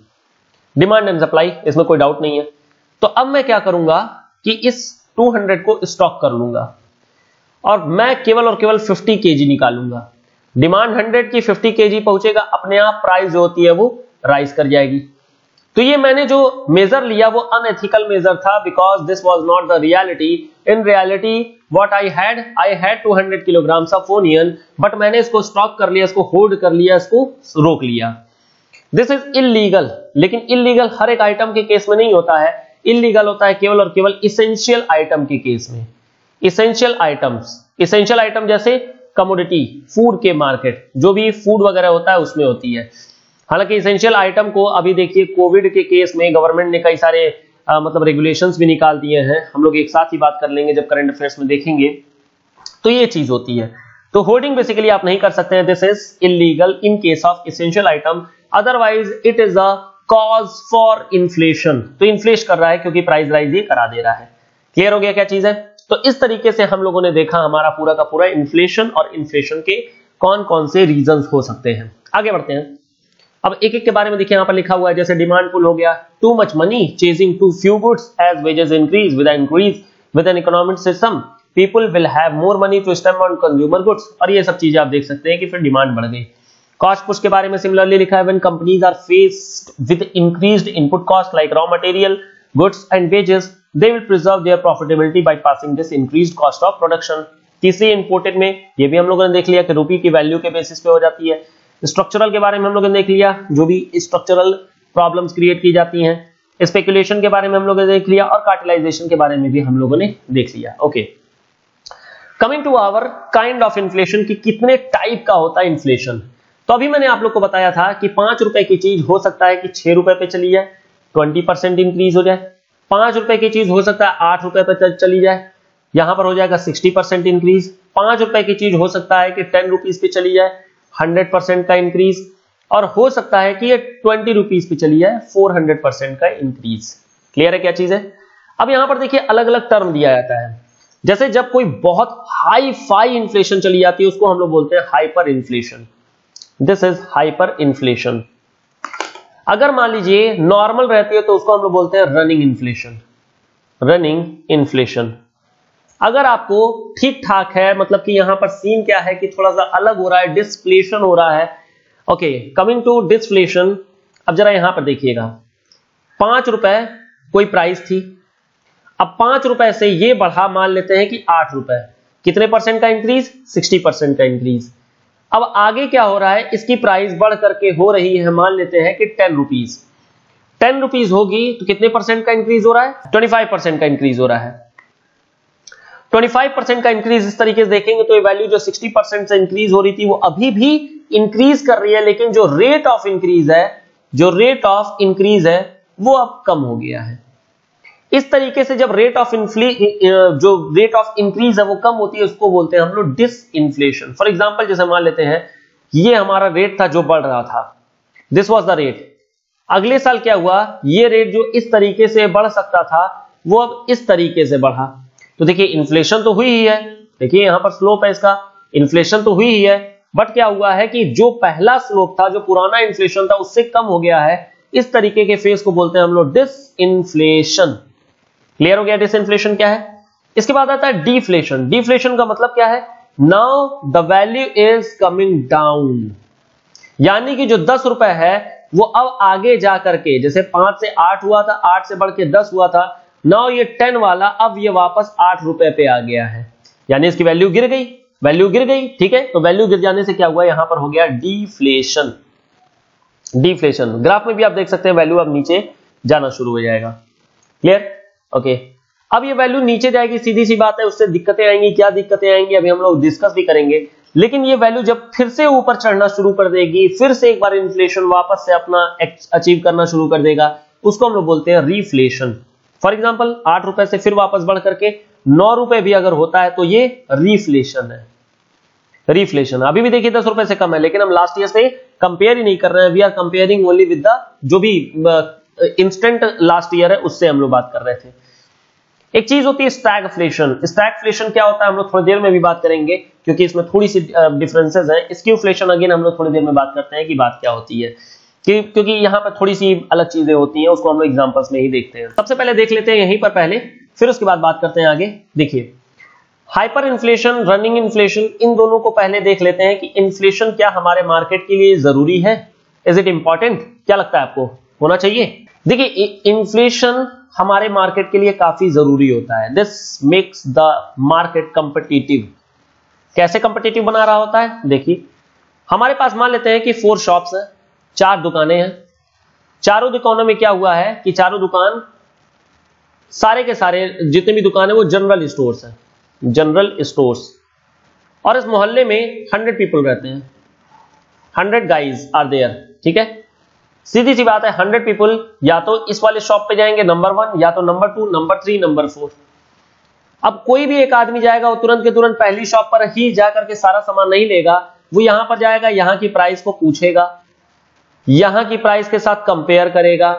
डिमांड एंड सप्लाई, इसमें कोई डाउट नहीं है। तो अब मैं क्या करूंगा कि इस दो सौ को स्टॉक कर लूंगा और मैं केवल और केवल पचास केजी निकालूंगा। डिमांड हंड्रेड की, पचास केजी पहुंचेगा, अपने आप प्राइस जो होती है वो राइज कर जाएगी। तो ये मैंने जो मेजर लिया वो अनएथिकल मेजर था, because this was not the reality. In reality what I had, I had दो सौ किलोग्राम ऑफ ओनियन, बट मैंने इसको स्टॉक कर लिया, इसको होल्ड कर लिया, इसको रोक लिया। दिस इज इल्लीगल, लेकिन इल्लीगल हर एक आइटम के केस में नहीं होता है। इल्लीगल होता है केवल और केवल इसेंशियल आइटम के केस में। इसेंशियल आइटम्स, इसेंशियल आइटम जैसे कमोडिटी, फूड के मार्केट, जो भी फूड वगैरह होता है उसमें होती है। हालांकि एसेंशियल आइटम को अभी देखिए कोविड के केस में गवर्नमेंट ने कई सारे आ, मतलब रेगुलेशंस भी निकाल दिए हैं, हम लोग एक साथ ही बात कर लेंगे जब करंट अफेयर्स में देखेंगे। तो ये चीज होती है। तो होर्डिंग बेसिकली आप नहीं कर सकते हैं, this is illegal in case of essential item. Otherwise it is a cause for inflation. तो इन्फ्लेट कर रहा है क्योंकि प्राइस राइज ये करा दे रहा है। क्लियर हो गया क्या चीज है। तो इस तरीके से हम लोगों ने देखा हमारा पूरा का पूरा इन्फ्लेशन और इन्फ्लेशन के कौन कौन से रीजंस हो सकते हैं। आगे बढ़ते हैं, अब एक एक के बारे में देखिए। यहाँ पर लिखा हुआ है जैसे डिमांड पुल हो गया, too much money chasing too few goods as wages increase with increase with an economic system people will have more money to spend on consumer goods. और ये सब चीजें आप देख सकते हैं कि फिर डिमांड बढ़ गई। कॉस्ट पुश के बारे में सिमिलरली लिखा है, when companies are faced with increased input cost like raw material goods and wages they will preserve their profitability by passing this increased cost of production. तीसरी इंपोर्टेड में ये भी हम लोगों ने देख लिया कि रुपये की वैल्यू के बेसिस पे हो जाती है। स्ट्रक्चरल के बारे में हम लोगों ने देख लिया जो भी स्ट्रक्चरल प्रॉब्लम्स क्रिएट की जाती हैं। स्पेकुलेशन के बारे में हम लोगों ने देख लिया और कार्टेलाइजेशन के बारे में भी हम लोगों ने देख लिया। Okay, coming to our kind of inflation कि कितने टाइप का होता है इन्फ्लेशन। तो अभी मैंने आप लोग को बताया था कि पांच रुपए की चीज हो सकता है कि छह रुपए पे चली जाए, ट्वेंटी परसेंट इंक्रीज हो जाए। पांच रुपए की चीज हो सकता है आठ रुपए पे चली जाए, यहां पर हो जाएगा सिक्सटी परसेंट इंक्रीज। पांच रुपए की चीज हो सकता है कि टेन रुपीज पे चली जाए, हंड्रेड परसेंट का इंक्रीज। और हो सकता है कि ये ट्वेंटी रुपीज पे चली जाए, फोर हंड्रेड परसेंट का इंक्रीज। क्लियर है क्या चीज है। अब यहां पर देखिए अलग अलग टर्म दिया जाता है। जैसे जब कोई बहुत हाई फाई इन्फ्लेशन चली जाती है उसको हम लोग बोलते हैं hyper inflation. This is hyper inflation. अगर मान लीजिए नॉर्मल रहती है तो उसको हम लोग बोलते हैं रनिंग इन्फ्लेशन। रनिंग इन्फ्लेशन अगर आपको ठीक ठाक है, मतलब कि यहां पर सीन क्या है कि थोड़ा सा अलग हो रहा है, डिस्फ्लेशन हो रहा है। Okay, coming to disinflation. अब जरा यहां पर देखिएगा, पांच रुपए कोई प्राइस थी, अब पांच रुपए से ये बढ़ा, मान लेते हैं कि आठ रुपए। कितने परसेंट का इंक्रीज? सिक्सटी परसेंट का इंक्रीज। अब आगे क्या हो रहा है, इसकी प्राइस बढ़ करके हो रही है, मान लेते हैं कि टेन रुपीज टेन रुपीज होगी तो कितने परसेंट का इंक्रीज हो रहा है? ट्वेंटी फाइव परसेंट का इंक्रीज हो रहा है। ट्वेंटी फाइव परसेंट का इंक्रीज इस तरीके से देखेंगे तो ये वैल्यू जो सिक्सटी परसेंट से इंक्रीज हो रही थी वो अभी भी इंक्रीज कर रही है, लेकिन जो रेट ऑफ इंक्रीज है जो रेट ऑफ इंक्रीज है वो अब कम हो गया है। इस तरीके से जब रेट ऑफ इन्फ्ले जो रेट ऑफ इंक्रीज है वो कम होती है उसको बोलते हैं हम लोग डिस इन्फ्लेशन। फॉर एग्जाम्पल जैसे मान लेते हैं ये हमारा रेट था जो बढ़ रहा था, दिस वॉज द रेट। अगले साल क्या हुआ, ये रेट जो इस तरीके से बढ़ सकता था वो अब इस तरीके से बढ़ा। तो देखिए इन्फ्लेशन तो हुई ही है, देखिए यहां पर स्लोप है इसका, इन्फ्लेशन तो हुई ही है, बट क्या हुआ है कि जो पहला स्लोप था, जो पुराना इन्फ्लेशन था, उससे कम हो गया है। इस तरीके के फेज को बोलते हैं हम लोग डिसइन्फ्लेशन। क्लियर हो गया डिसइन्फ्लेशन क्या है। इसके बाद आता है डिफ्लेशन। डिफ्लेशन का मतलब क्या है, now the value is coming down, यानी कि जो दस रुपए है वो अब आगे जा करके, जैसे पांच से आठ हुआ था, आठ से बढ़ के दस हुआ था, नाउ ये टेन वाला अब ये वापस आठ रुपए पे आ गया है, यानी इसकी वैल्यू गिर गई वैल्यू गिर गई ठीक है। तो वैल्यू गिर जाने से क्या हुआ, यहां पर हो गया डिफ्लेशन। डिफ्लेशन ग्राफ में भी आप देख सकते हैं वैल्यू अब नीचे जाना शुरू हो जाएगा। क्लियर ओके, अब ये वैल्यू नीचे जाएगी, सीधी सी बात है, उससे दिक्कतें आएंगी। क्या दिक्कतें आएंगी अभी हम लोग डिस्कस भी करेंगे, लेकिन ये वैल्यू जब फिर से ऊपर चढ़ना शुरू कर देगी, फिर से एक बार इन्फ्लेशन वापस से अपना अचीव करना शुरू कर देगा, उसको हम लोग बोलते हैं रिफ्लेशन। फॉर एग्जाम्पल आठ रुपए से फिर वापस बढ़ करके नौ रुपए भी अगर होता है तो ये रिफ्लेशन है। रिफ्लेशन अभी भी देखिए दस रुपए से कम है, लेकिन हम लास्ट ईयर से कंपेयर ही नहीं कर रहे हैं, we are comparing only with the जो भी इंस्टेंट लास्ट ईयर है उससे हम लोग बात कर रहे थे। एक चीज होती है स्टैगफ्लेशन। स्टैगफ्लेशन क्या होता है हम लोग थोड़ी देर में भी बात करेंगे क्योंकि इसमें थोड़ी सी डिफरेंसेज है। स्क्यूफ्लेशन अगेन हम लोग थोड़ी देर में बात करते हैं कि बात क्या होती है, क्योंकि यहाँ पर थोड़ी सी अलग चीजें होती हैं, उसको हम लोग एग्जांपल्स में ही देखते हैं। सबसे पहले देख लेते हैं यहीं पर पहले, फिर उसके बाद बात करते हैं आगे। देखिए हाइपर इन्फ्लेशन, रनिंग इन्फ्लेशन, इन दोनों को पहले देख लेते हैं कि इन्फ्लेशन क्या हमारे मार्केट के लिए जरूरी है। इज इट इंपॉर्टेंट, क्या लगता है आपको होना चाहिए। देखिए इन्फ्लेशन हमारे मार्केट के लिए काफी जरूरी होता है। This makes the market competitive. कैसे कॉम्पिटिटिव बना रहा होता है, देखिए हमारे पास मान लेते हैं कि फोर शॉप्स है, चार दुकानें हैं। चारों दुकानों में क्या हुआ है कि चारों दुकान, सारे के सारे जितने भी दुकान है वो जनरल स्टोर्स है, जनरल स्टोर्स। और इस मोहल्ले में हंड्रेड पीपल रहते हैं, हंड्रेड गाइज आर देयर, ठीक है। सीधी सी बात है हंड्रेड पीपल या तो इस वाले शॉप पे जाएंगे नंबर वन, या तो number two, number three, number four. अब कोई भी एक आदमी जाएगा वो तुरंत के तुरंत पहली शॉप पर ही जाकर के सारा सामान नहीं लेगा, वो यहां पर जाएगा, यहां की प्राइस को पूछेगा, यहां की प्राइस के साथ कंपेयर करेगा,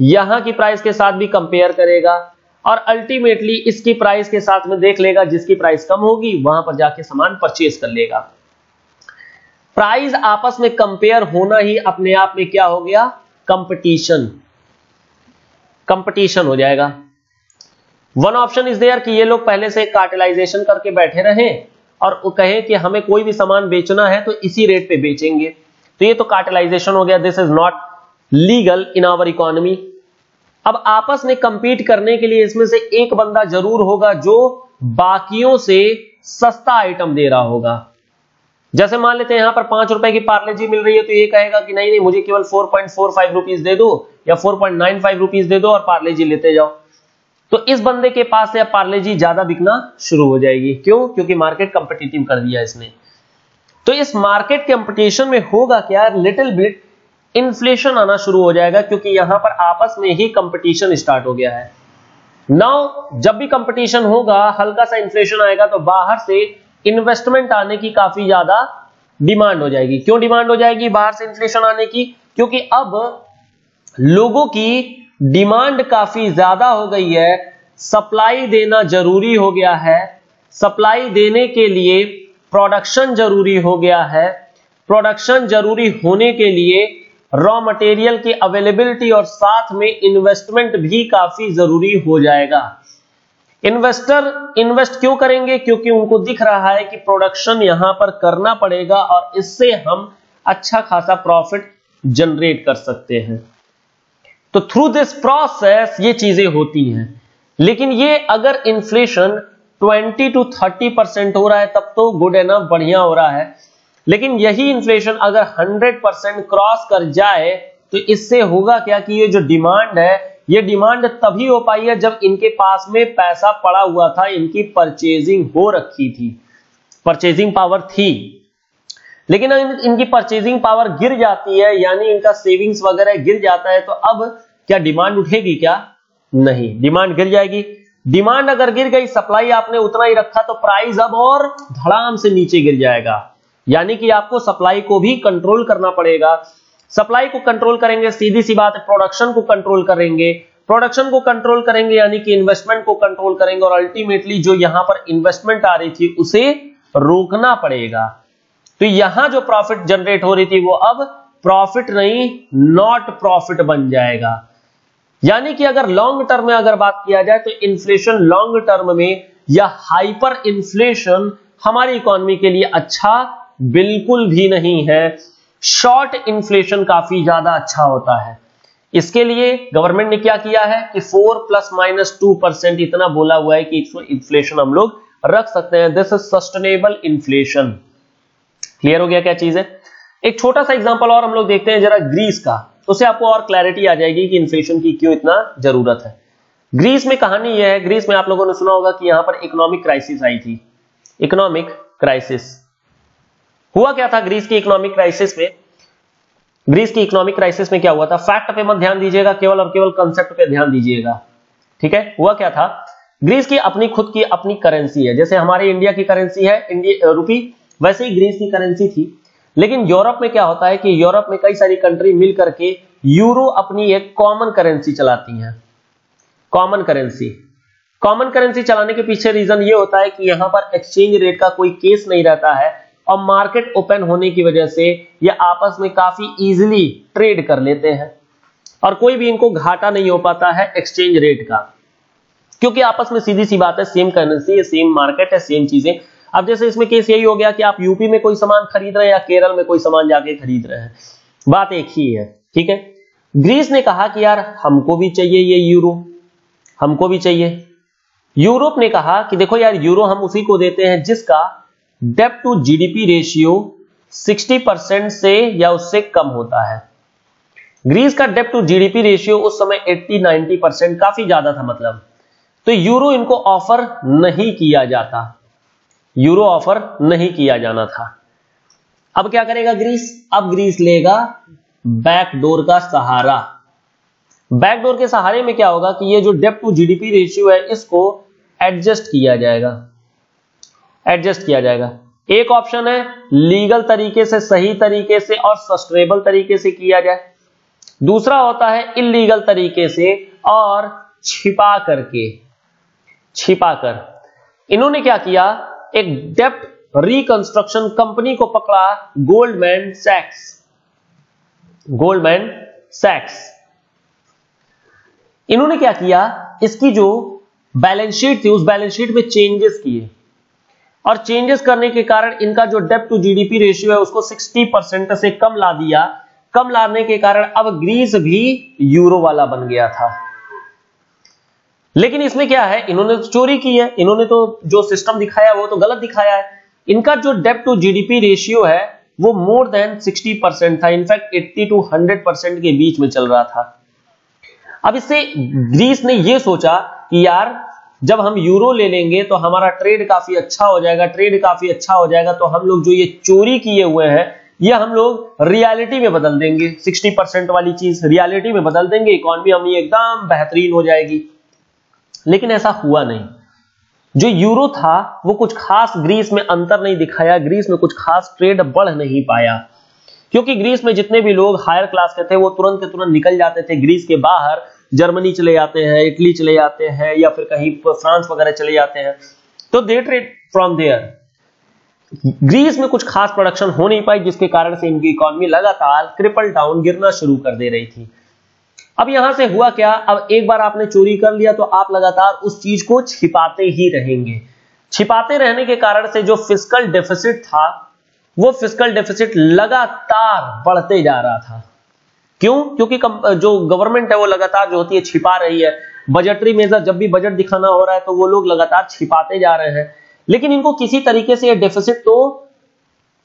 यहां की प्राइस के साथ भी कंपेयर करेगा और अल्टीमेटली इसकी प्राइस के साथ में देख लेगा, जिसकी प्राइस कम होगी वहां पर जाके सामान परचेज कर लेगा। प्राइस आपस में कंपेयर होना ही अपने आप में क्या हो गया, कंपटीशन, कंपटीशन हो जाएगा। वन ऑप्शन इज देयर कि ये लोग पहले से कार्टेलाइजेशन करके बैठे रहें और वो कहें कि हमें कोई भी सामान बेचना है तो इसी रेट पे बेचेंगे, तो ये तो कार्टेलाइजेशन हो गया, this is not legal in our economy. अब आपस में कंपीट करने के लिए इसमें से एक बंदा जरूर होगा जो बाकियों से सस्ता आइटम दे रहा होगा। जैसे मान लेते हैं यहां पर पांच रुपए की पार्ले जी मिल रही है, तो ये कहेगा कि नहीं नहीं मुझे केवल four point four five rupees दे दो या four point nine five rupees दे दो और पार्ले जी लेते जाओ। तो इस बंदे के पास से अब पार्ले जी ज्यादा बिकना शुरू हो जाएगी। क्यों? क्योंकि मार्केट कंपिटिटिव कर दिया इसने। तो इस मार्केट कंपिटिशन में होगा क्या, लिटिल बिट इन्फ्लेशन आना शुरू हो जाएगा, क्योंकि यहां पर आपस में ही कंपटीशन स्टार्ट हो गया है। नाउ जब भी कंपटीशन होगा, हल्का सा इन्फ्लेशन आएगा तो बाहर से इन्वेस्टमेंट आने की काफी ज्यादा डिमांड हो जाएगी। क्यों डिमांड हो जाएगी बाहर से इन्फ्लेशन आने की? क्योंकि अब लोगों की डिमांड काफी ज्यादा हो गई है, सप्लाई देना जरूरी हो गया है, सप्लाई देने के लिए प्रोडक्शन जरूरी हो गया है, प्रोडक्शन जरूरी होने के लिए रॉ मटेरियल की अवेलेबिलिटी और साथ में इन्वेस्टमेंट भी काफी जरूरी हो जाएगा। इन्वेस्टर इन्वेस्ट क्यों करेंगे? क्योंकि उनको दिख रहा है कि प्रोडक्शन यहां पर करना पड़ेगा और इससे हम अच्छा खासा प्रॉफिट जनरेट कर सकते हैं। तो थ्रू दिस प्रोसेस ये चीजें होती हैं। लेकिन ये अगर इन्फ्लेशन बीस टू तीस परसेंट हो रहा है तब तो गुड एनफ, बढ़िया हो रहा है, लेकिन यही इन्फ्लेशन अगर सौ परसेंट क्रॉस कर जाए तो इससे होगा क्या कि ये जो डिमांड है, ये डिमांड तभी हो पाई है जब इनके पास में पैसा पड़ा हुआ था, इनकी परचेजिंग हो रखी थी, परचेजिंग पावर थी। लेकिन इन, इनकी परचेजिंग पावर गिर जाती है, यानी इनका सेविंग्स वगैरह गिर जाता है, तो अब क्या डिमांड उठेगी? क्या नहीं, डिमांड गिर जाएगी। डिमांड अगर गिर गई, सप्लाई आपने उतना ही रखा, तो प्राइस अब और धड़ाम से नीचे गिर जाएगा। यानी कि आपको सप्लाई को भी कंट्रोल करना पड़ेगा। सप्लाई को कंट्रोल करेंगे, सीधी सी बात है प्रोडक्शन को कंट्रोल करेंगे, प्रोडक्शन को कंट्रोल करेंगे यानी कि इन्वेस्टमेंट को कंट्रोल करेंगे और अल्टीमेटली जो यहां पर इन्वेस्टमेंट आ रही थी उसे रोकना पड़ेगा। तो यहां जो प्रॉफिट जनरेट हो रही थी वो अब प्रॉफिट नहीं, नॉट प्रॉफिट बन जाएगा। यानी कि अगर लॉन्ग टर्म में अगर बात किया जाए तो इन्फ्लेशन लॉन्ग टर्म में या हाइपर इन्फ्लेशन हमारी इकोनॉमी के लिए अच्छा बिल्कुल भी नहीं है। शॉर्ट इन्फ्लेशन काफी ज्यादा अच्छा होता है। इसके लिए गवर्नमेंट ने क्या किया है कि four plus minus two percent इतना बोला हुआ है कि इसको इन्फ्लेशन हम लोग रख सकते हैं। This is sustainable inflation. Clear हो गया क्या चीज है? एक छोटा सा एग्जांपल और हम लोग देखते हैं जरा ग्रीस का, उससे आपको और क्लैरिटी आ जाएगी कि इन्फ्लेशन की क्यों इतना जरूरत है। ग्रीस में कहानी यह है, ग्रीस में आप लोगों ने सुना होगा कि यहां पर इकोनॉमिक क्राइसिस आई थी। इकोनॉमिक क्राइसिस हुआ क्या था ग्रीस की इकोनॉमिक क्राइसिस में? ग्रीस की इकोनॉमिक क्राइसिस में क्या हुआ था? फैक्ट पे मत ध्यान दीजिएगा, केवल और केवल कंसेप्ट पे ध्यान दीजिएगा, ठीक है? हुआ क्या था, ग्रीस की अपनी खुद की अपनी करेंसी है। जैसे हमारे इंडिया की करेंसी है इंडिया रुपी, वैसे ही ग्रीस की करेंसी थी। लेकिन यूरोप में क्या होता है कि यूरोप में कई सारी कंट्री मिल करके यूरो अपनी एक कॉमन करेंसी चलाती है। कॉमन करेंसी कॉमन करेंसी चलाने के पीछे रीजन ये होता है कि यहां पर एक्सचेंज रेट का कोई केस नहीं रहता है और मार्केट ओपन होने की वजह से ये आपस में काफी इजीली ट्रेड कर लेते हैं और कोई भी इनको घाटा नहीं हो पाता है एक्सचेंज रेट का, क्योंकि आपस में सीधी सी बात है, सेम करेंसी है, सेम मार्केट है, सेम चीजें। अब जैसे इसमें केस यही हो गया कि आप यूपी में कोई सामान खरीद रहे हैं या केरल में कोई सामान जाके खरीद रहे हैं, बात एक ही है, ठीक है? ग्रीस ने कहा कि यार हमको भी चाहिए ये यूरो, हमको भी चाहिए। यूरोप ने कहा कि देखो यार यूरो हम उसी को देते हैं जिसका डेट टू जीडीपी रेशियो साठ परसेंट से या उससे कम होता है। ग्रीस का डेट टू जीडीपी रेशियो उस समय अस्सी नब्बे परसेंट काफी ज्यादा था, मतलब तो यूरो इनको ऑफर नहीं किया जाता, यूरो ऑफर नहीं किया जाना था। अब क्या करेगा ग्रीस? अब ग्रीस लेगा बैकडोर का सहारा। बैकडोर के सहारे में क्या होगा कि ये जो डेट टू जीडीपी रेशियो है इसको एडजस्ट किया जाएगा, एडजस्ट किया जाएगा। एक ऑप्शन है लीगल तरीके से, सही तरीके से और सस्टेनेबल तरीके से किया जाए, दूसरा होता है इलीगल तरीके से और छिपा करके, छिपा कर। इन्होंने क्या किया, एक डेप्ट रिकंस्ट्रक्शन कंपनी को पकड़ा, गोल्डमैन सैक्स, गोल्डमैन सैक्स। इन्होंने क्या किया, इसकी जो बैलेंस शीट थी उस बैलेंस शीट में चेंजेस किए और चेंजेस करने के कारण इनका जो डेब्ट टू जीडीपी रेशियो है उसको साठ परसेंट से कम ला दिया। कम लाने के कारण अब ग्रीस भी यूरो वाला बन गया था। लेकिन इसमें क्या है, इन्होंने चोरी की है, इन्होंने तो जो सिस्टम दिखाया वो तो गलत दिखाया है। इनका जो डेब्ट टू जीडीपी रेशियो है वो मोर देन साठ परसेंट था, इनफैक्ट अस्सी टू सौ परसेंट के बीच में चल रहा था। अब इससे ग्रीस ने ये सोचा कि यार जब हम यूरो ले लेंगे तो हमारा ट्रेड काफी अच्छा हो जाएगा, ट्रेड काफी अच्छा हो जाएगा, तो हम लोग जो ये चोरी किए हुए हैं ये हम लोग रियलिटी में बदल देंगे, साठ परसेंट वाली चीज रियलिटी में बदल देंगे, इकोनॉमी हमारी एकदम बेहतरीन हो जाएगी। लेकिन ऐसा हुआ नहीं। जो यूरो था वो कुछ खास ग्रीस में अंतर नहीं दिखाया, ग्रीस में कुछ खास ट्रेड बढ़ नहीं पाया, क्योंकि ग्रीस में जितने भी लोग हायर क्लास के थे वो तुरंत के तुरंत निकल जाते थे ग्रीस के बाहर, जर्मनी चले जाते हैं, इटली चले जाते हैं या फिर कहीं फ्रांस वगैरह चले जाते हैं, तो they trade from there. Greece में कुछ खास प्रोडक्शन हो नहीं पाई जिसके कारण से इनकी इकोनॉमी लगातार क्रिपल डाउन, गिरना शुरू कर दे रही थी। अब यहां से हुआ क्या, अब एक बार आपने चोरी कर लिया तो आप लगातार उस चीज को छिपाते ही रहेंगे। छिपाते रहने के कारण से जो फिस्कल डेफिसिट था वो फिस्कल डेफिसिट लगातार बढ़ते जा रहा था। क्यों? क्योंकि जो गवर्नमेंट है वो लगातार जो होती है छिपा रही है, बजटरी मेजर, जब भी बजट दिखाना हो रहा है तो वो लोग लगातार छिपाते जा रहे हैं। लेकिन इनको किसी तरीके से ये डेफिसिट तो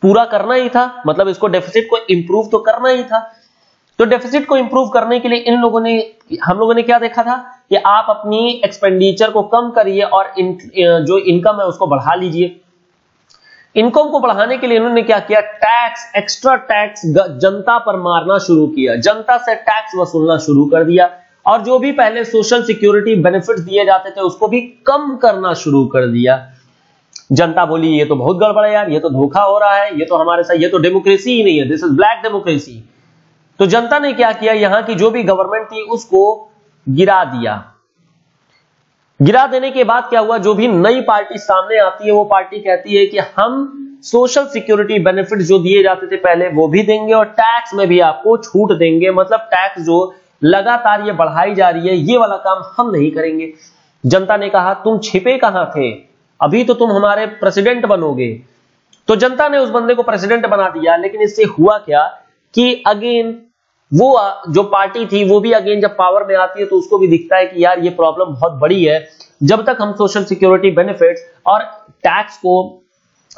पूरा करना ही था, मतलब इसको डेफिसिट को इंप्रूव तो करना ही था। तो डेफिसिट को इंप्रूव करने के लिए इन लोगों ने, हम लोगों ने क्या देखा था कि आप अपनी एक्सपेंडिचर को कम करिए और इन, जो इनकम है उसको बढ़ा लीजिए। इनकम को बढ़ाने के लिए इन्होंने क्या किया, टैक्स, एक्स्ट्रा टैक्स जनता पर मारना शुरू किया, जनता से टैक्स वसूलना शुरू कर दिया और जो भी पहले सोशल सिक्योरिटी बेनिफिट्स दिए जाते थे उसको भी कम करना शुरू कर दिया। जनता बोली ये तो बहुत गड़बड़ है यार, ये तो धोखा हो रहा है, ये तो हमारे साथ, ये तो डेमोक्रेसी ही नहीं है, दिस इज ब्लैक डेमोक्रेसी। तो जनता ने क्या किया, यहाँ की जो भी गवर्नमेंट थी उसको गिरा दिया। गिरा देने के बाद क्या हुआ, जो भी नई पार्टी सामने आती है वो पार्टी कहती है कि हम सोशल सिक्योरिटी बेनिफिट जो दिए जाते थे पहले वो भी देंगे और टैक्स में भी आपको छूट देंगे, मतलब टैक्स जो लगातार ये बढ़ाई जा रही है ये वाला काम हम नहीं करेंगे। जनता ने कहा तुम छिपे कहां थे, अभी तो तुम हमारे प्रेसिडेंट बनोगे। तो जनता ने उस बंदे को प्रेसिडेंट बना दिया। लेकिन इससे हुआ क्या कि अगेन वो जो पार्टी थी वो भी अगेन जब पावर में आती है तो उसको भी दिखता है कि यार ये प्रॉब्लम बहुत बड़ी है, जब तक हम सोशल सिक्योरिटी बेनिफिट्स और टैक्स को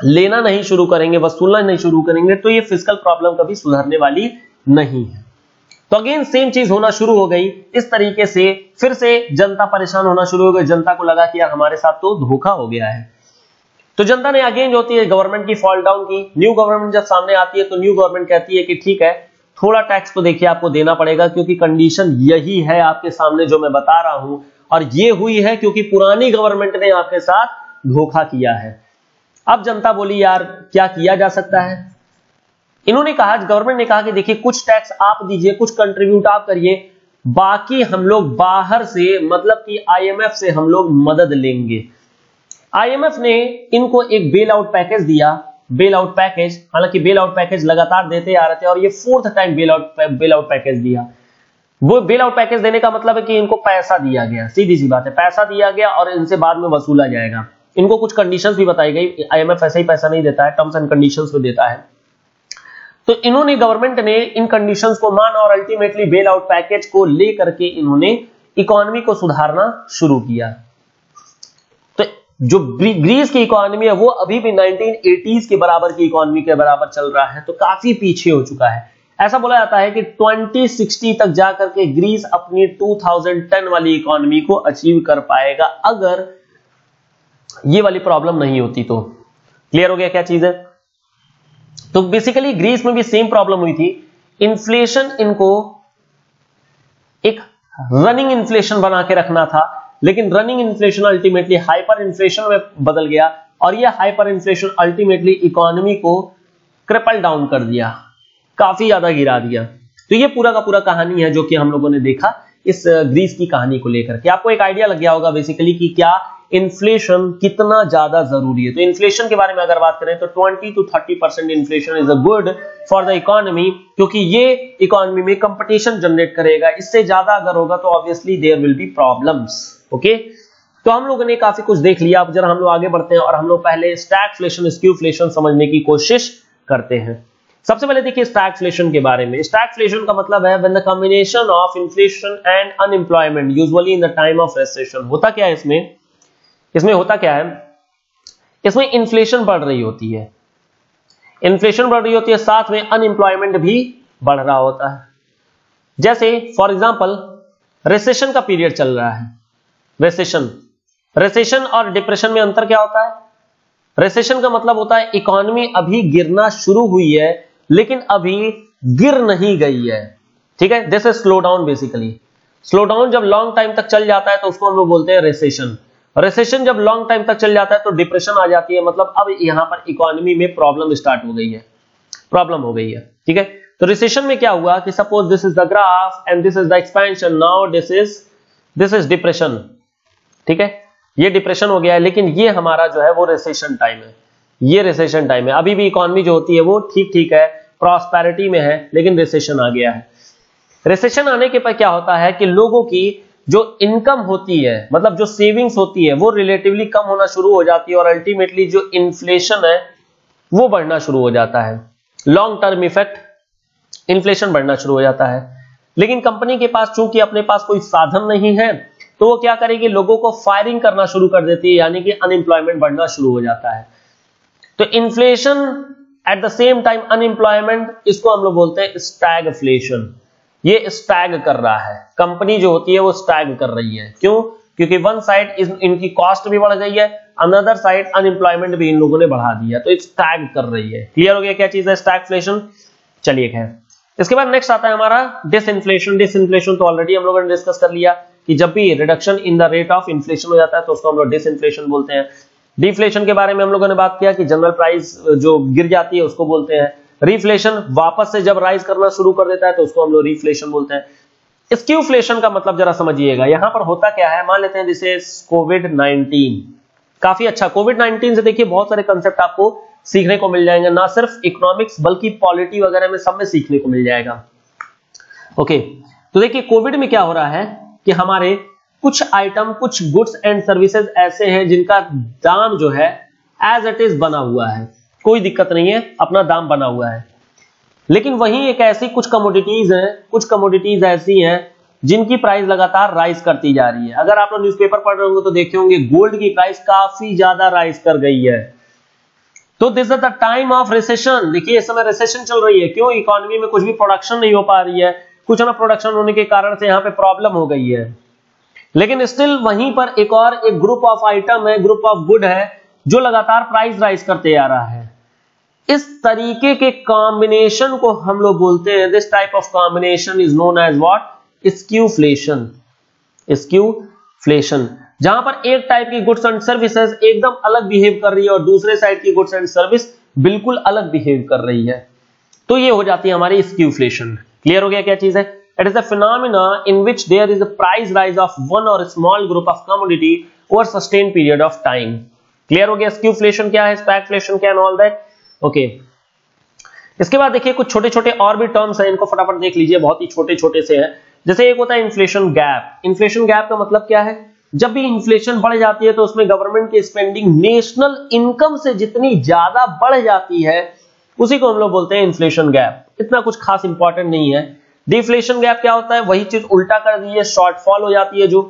लेना नहीं शुरू करेंगे, वसूलना नहीं शुरू करेंगे, तो ये फिस्कल प्रॉब्लम कभी सुधरने वाली नहीं है। तो अगेन सेम चीज होना शुरू हो गई। इस तरीके से फिर से जनता परेशान होना शुरू हो गई। जनता को लगा कि यार हमारे साथ तो धोखा हो गया है। तो जनता ने अगेन जो होती है गवर्नमेंट की फॉल डाउन की। न्यू गवर्नमेंट जब सामने आती है तो न्यू गवर्नमेंट कहती है कि ठीक है, थोड़ा टैक्स तो देखिए आपको देना पड़ेगा, क्योंकि कंडीशन यही है आपके सामने जो मैं बता रहा हूं, और ये हुई है क्योंकि पुरानी गवर्नमेंट ने आपके साथ धोखा किया है। अब जनता बोली यार क्या किया जा सकता है। इन्होंने कहा, गवर्नमेंट ने कहा कि देखिए कुछ टैक्स आप दीजिए, कुछ कंट्रीब्यूट आप करिए, बाकी हम लोग बाहर से, मतलब कि आईएमएफ से हम लोग मदद लेंगे। आईएमएफ ने इनको एक बेल आउट पैकेज दिया, बेल आउट पैकेज, हालांकि बेल आउट पैकेज लगातार देते आ रहे थे और ये fourth time bail out bail out package दिया। वो बेल आउट पैकेज देने का मतलब है कि इनको पैसा दिया गया, सीधी सी बात है, पैसा दिया गया और इनसे बाद में वसूला जाएगा। इनको कुछ कंडीशंस भी बताई गई, आईएमएफ ऐसे ही पैसा नहीं देता है, टर्म्स एंड कंडीशंस में देता है। तो इन्होंने, गवर्नमेंट ने इन कंडीशंस को माना और अल्टीमेटली बेल आउट पैकेज को लेकर के इन्होंने इकोनॉमी को सुधारना शुरू किया। जो ग्रीस की इकोनॉमी है वो अभी भी नाइनटीन एटीज़ के बराबर की इकोनॉमी के बराबर चल रहा है, तो काफी पीछे हो चुका है। ऐसा बोला जाता है कि ट्वेंटी सिक्सटी तक जाकर के ग्रीस अपनी टू थाउज़ेंड टेन वाली इकोनॉमी को अचीव कर पाएगा, अगर ये वाली प्रॉब्लम नहीं होती तो। क्लियर हो गया क्या चीज है। तो बेसिकली ग्रीस में भी सेम प्रॉब्लम हुई थी, इन्फ्लेशन, इनको एक रनिंग इन्फ्लेशन बना के रखना था, लेकिन running inflation ultimately hyper inflation में बदल गया। और ये हाइपर इन्फ्लेशन अल्टीमेटली इकोनॉमी को क्रिपल डाउन कर दिया, काफी ज्यादा गिरा दिया। तो ये पूरा का पूरा कहानी है जो कि हम लोगों ने देखा इस ग्रीस की कहानी को लेकर के। आपको एक आइडिया लग गया होगा बेसिकली कि क्या इन्फ्लेशन कितना ज्यादा जरूरी है। तो इन्फ्लेशन के बारे में अगर बात करें तो बीस टू तीस percent inflation is a good for the economy, क्योंकि ये इकोनॉमी में कंपटीशन जनरेट करेगा। इससे ज्यादा अगर होगा तो obviously there will be problems. Okay, तो हम लोगों ने काफी कुछ देख लिया। अब जरा हम लोग आगे बढ़ते हैं और हम लोग पहले स्टैगफ्लेशन स्क्यूफ्लेशन समझने की कोशिश करते हैं। सबसे पहले देखिए स्टैगफ्लेशन के बारे में। स्टैगफ्लेशन का मतलब है when the combination of inflation and unemployment usually in the time of recession. होता क्या है इसमें इसमें होता क्या है इसमें इन्फ्लेशन बढ़ रही होती है, इन्फ्लेशन बढ़ रही होती है साथ में अनएम्प्लॉयमेंट भी बढ़ रहा होता है। जैसे फॉर एग्जांपल रिसेशन का पीरियड चल रहा है, रिसेशन रिसेशन और डिप्रेशन में अंतर क्या होता है? रिसेशन का मतलब होता है इकोनॉमी अभी गिरना शुरू हुई है लेकिन अभी गिर नहीं गई है, ठीक है। This is slow down basically. Slow down जब लॉन्ग टाइम तक चल जाता है तो उसको हम लोग बोलते हैं रिसेशन। रिसेशन जब लॉन्ग टाइम तक चल जाता है तो डिप्रेशन आ जाती है, मतलब अब यहां पर इकोनॉमी में प्रॉब्लम स्टार्ट हो गई है, प्रॉब्लम हो गई है, ठीक है। तो रिसेशन में क्या हुआ कि suppose this is the graph and this is the expansion, now this is this is depression, ठीक है। ये डिप्रेशन हो गया है लेकिन ये हमारा जो है वो रिसेशन टाइम है, ये रिसेशन टाइम है। अभी भी इकोनॉमी जो होती है वो ठीक ठीक है, प्रॉस्पेरिटी में है, लेकिन रिसेशन आ गया है। रिसेशन आने के पर क्या होता है कि लोगों की जो इनकम होती है, मतलब जो सेविंग्स होती है, वो रिलेटिवली कम होना शुरू हो जाती है और अल्टीमेटली जो इन्फ्लेशन है वो बढ़ना शुरू हो जाता है। लॉन्ग टर्म इफेक्ट, इन्फ्लेशन बढ़ना शुरू हो जाता है। लेकिन कंपनी के पास चूंकि अपने पास कोई साधन नहीं है तो वो क्या करेगी, लोगों को फायरिंग करना शुरू कर देती है, यानी कि अनएम्प्लॉयमेंट बढ़ना शुरू हो जाता है। तो inflation at the same time unemployment, इसको हम लोग बोलते हैं स्टैगफ्लेशन। ये स्टैग कर रहा है, कंपनी जो होती है वो स्टैग कर रही है। क्यों? क्योंकि वन साइड इनकी कॉस्ट भी बढ़ गई है, अनदर साइड अनएम्प्लॉयमेंट भी इन लोगों ने बढ़ा दिया, तो स्टैग कर रही है। क्लियर हो गया क्या चीज है स्टैगफ्लेशन? चलिए खैर, इसके बाद नेक्स्ट आता है हमारा डिसइन्फ्लेशन। डिसइन्फ्लेशन तो ऑलरेडी हम लोगों ने डिस्कस कर लिया कि जब भी reduction in the rate of inflation हो जाता है तो उसको हम लोग डिसइन्फ्लेशन बोलते हैं। डिफ्लेशन के बारे में हम लोगों ने बात किया कि जनरल प्राइस जो गिर जाती है उसको बोलते हैं। रिफ्लेशन वापस से जब राइज करना शुरू कर देता है तो उसको हम लोग रिफ्लेशन बोलते हैं। स्क्यूफ्लेशन का मतलब जरा समझिएगा, यहां पर होता क्या है, मान लेते हैं जैसे कोविड नाइनटीन, काफी अच्छा, कोविड नाइनटीन से देखिए बहुत सारे कंसेप्ट आपको सीखने को मिल जाएंगे, ना सिर्फ इकोनॉमिक्स बल्कि पॉलिटी वगैरह में सब में सीखने को मिल जाएगा। ओके, तो देखिए कोविड में क्या हो रहा है कि हमारे कुछ आइटम, कुछ गुड्स एंड सर्विसेज ऐसे हैं जिनका दाम जो है एज इट इज बना हुआ है, कोई दिक्कत नहीं है, अपना दाम बना हुआ है। लेकिन वहीं एक ऐसी कुछ कमोडिटीज हैं, कुछ कमोडिटीज ऐसी हैं जिनकी प्राइस लगातार राइज करती जा रही है। अगर आप लोग न्यूज़पेपर पढ़ रहे होंगे तो देखे होंगे गोल्ड की प्राइस काफी ज्यादा राइज कर गई है। तो this is the time of recession. देखिए इस समय रिसेशन चल रही है, क्यों? इकोनॉमी में कुछ भी प्रोडक्शन नहीं हो पा रही है, कुछ ना प्रोडक्शन होने के कारण से यहाँ पे प्रॉब्लम हो गई है। लेकिन स्टिल वहीं पर एक और एक ग्रुप ऑफ आइटम है, ग्रुप ऑफ गुड है, जो लगातार प्राइस राइज करते आ रहा है। इस तरीके के कॉम्बिनेशन को हम लोग बोलते हैं, this type of combination is known as what, skewflation. Skewflation, जहां पर एक टाइप की गुड्स एंड सर्विसेज एकदम अलग बिहेव कर रही है और दूसरे साइड की गुड्स एंड सर्विस बिल्कुल अलग बिहेव कर रही है, तो ये हो जाती है हमारी स्क्यूफ्लेशन। क्लियर हो गया क्या चीज है? It is a phenomena in which there is a price rise of one और small group of commodity over sustain period of time. Clear हो गया स्क्यूफ्लेशन क्या है, स्टैगफ्लेशन क्या एंड ऑल दैट। ओके, इसके बाद देखिए कुछ छोटे छोटे और भी टर्म्स हैं, इनको फटाफट देख लीजिए, बहुत ही छोटे छोटे से हैं। जैसे एक होता है इन्फ्लेशन गैप। इन्फ्लेशन गैप का मतलब क्या है, जब भी इन्फ्लेशन बढ़ जाती है तो उसमें गवर्नमेंट की स्पेंडिंग नेशनल इनकम से जितनी ज्यादा बढ़ जाती है उसी को हम लोग बोलते हैं इन्फ्लेशन गैप। इतना कुछ खास इंपॉर्टेंट नहीं है। डिफ्लेशन गैप क्या होता है, वही चीज उल्टा कर दी है, शॉर्टफॉल हो जाती है जो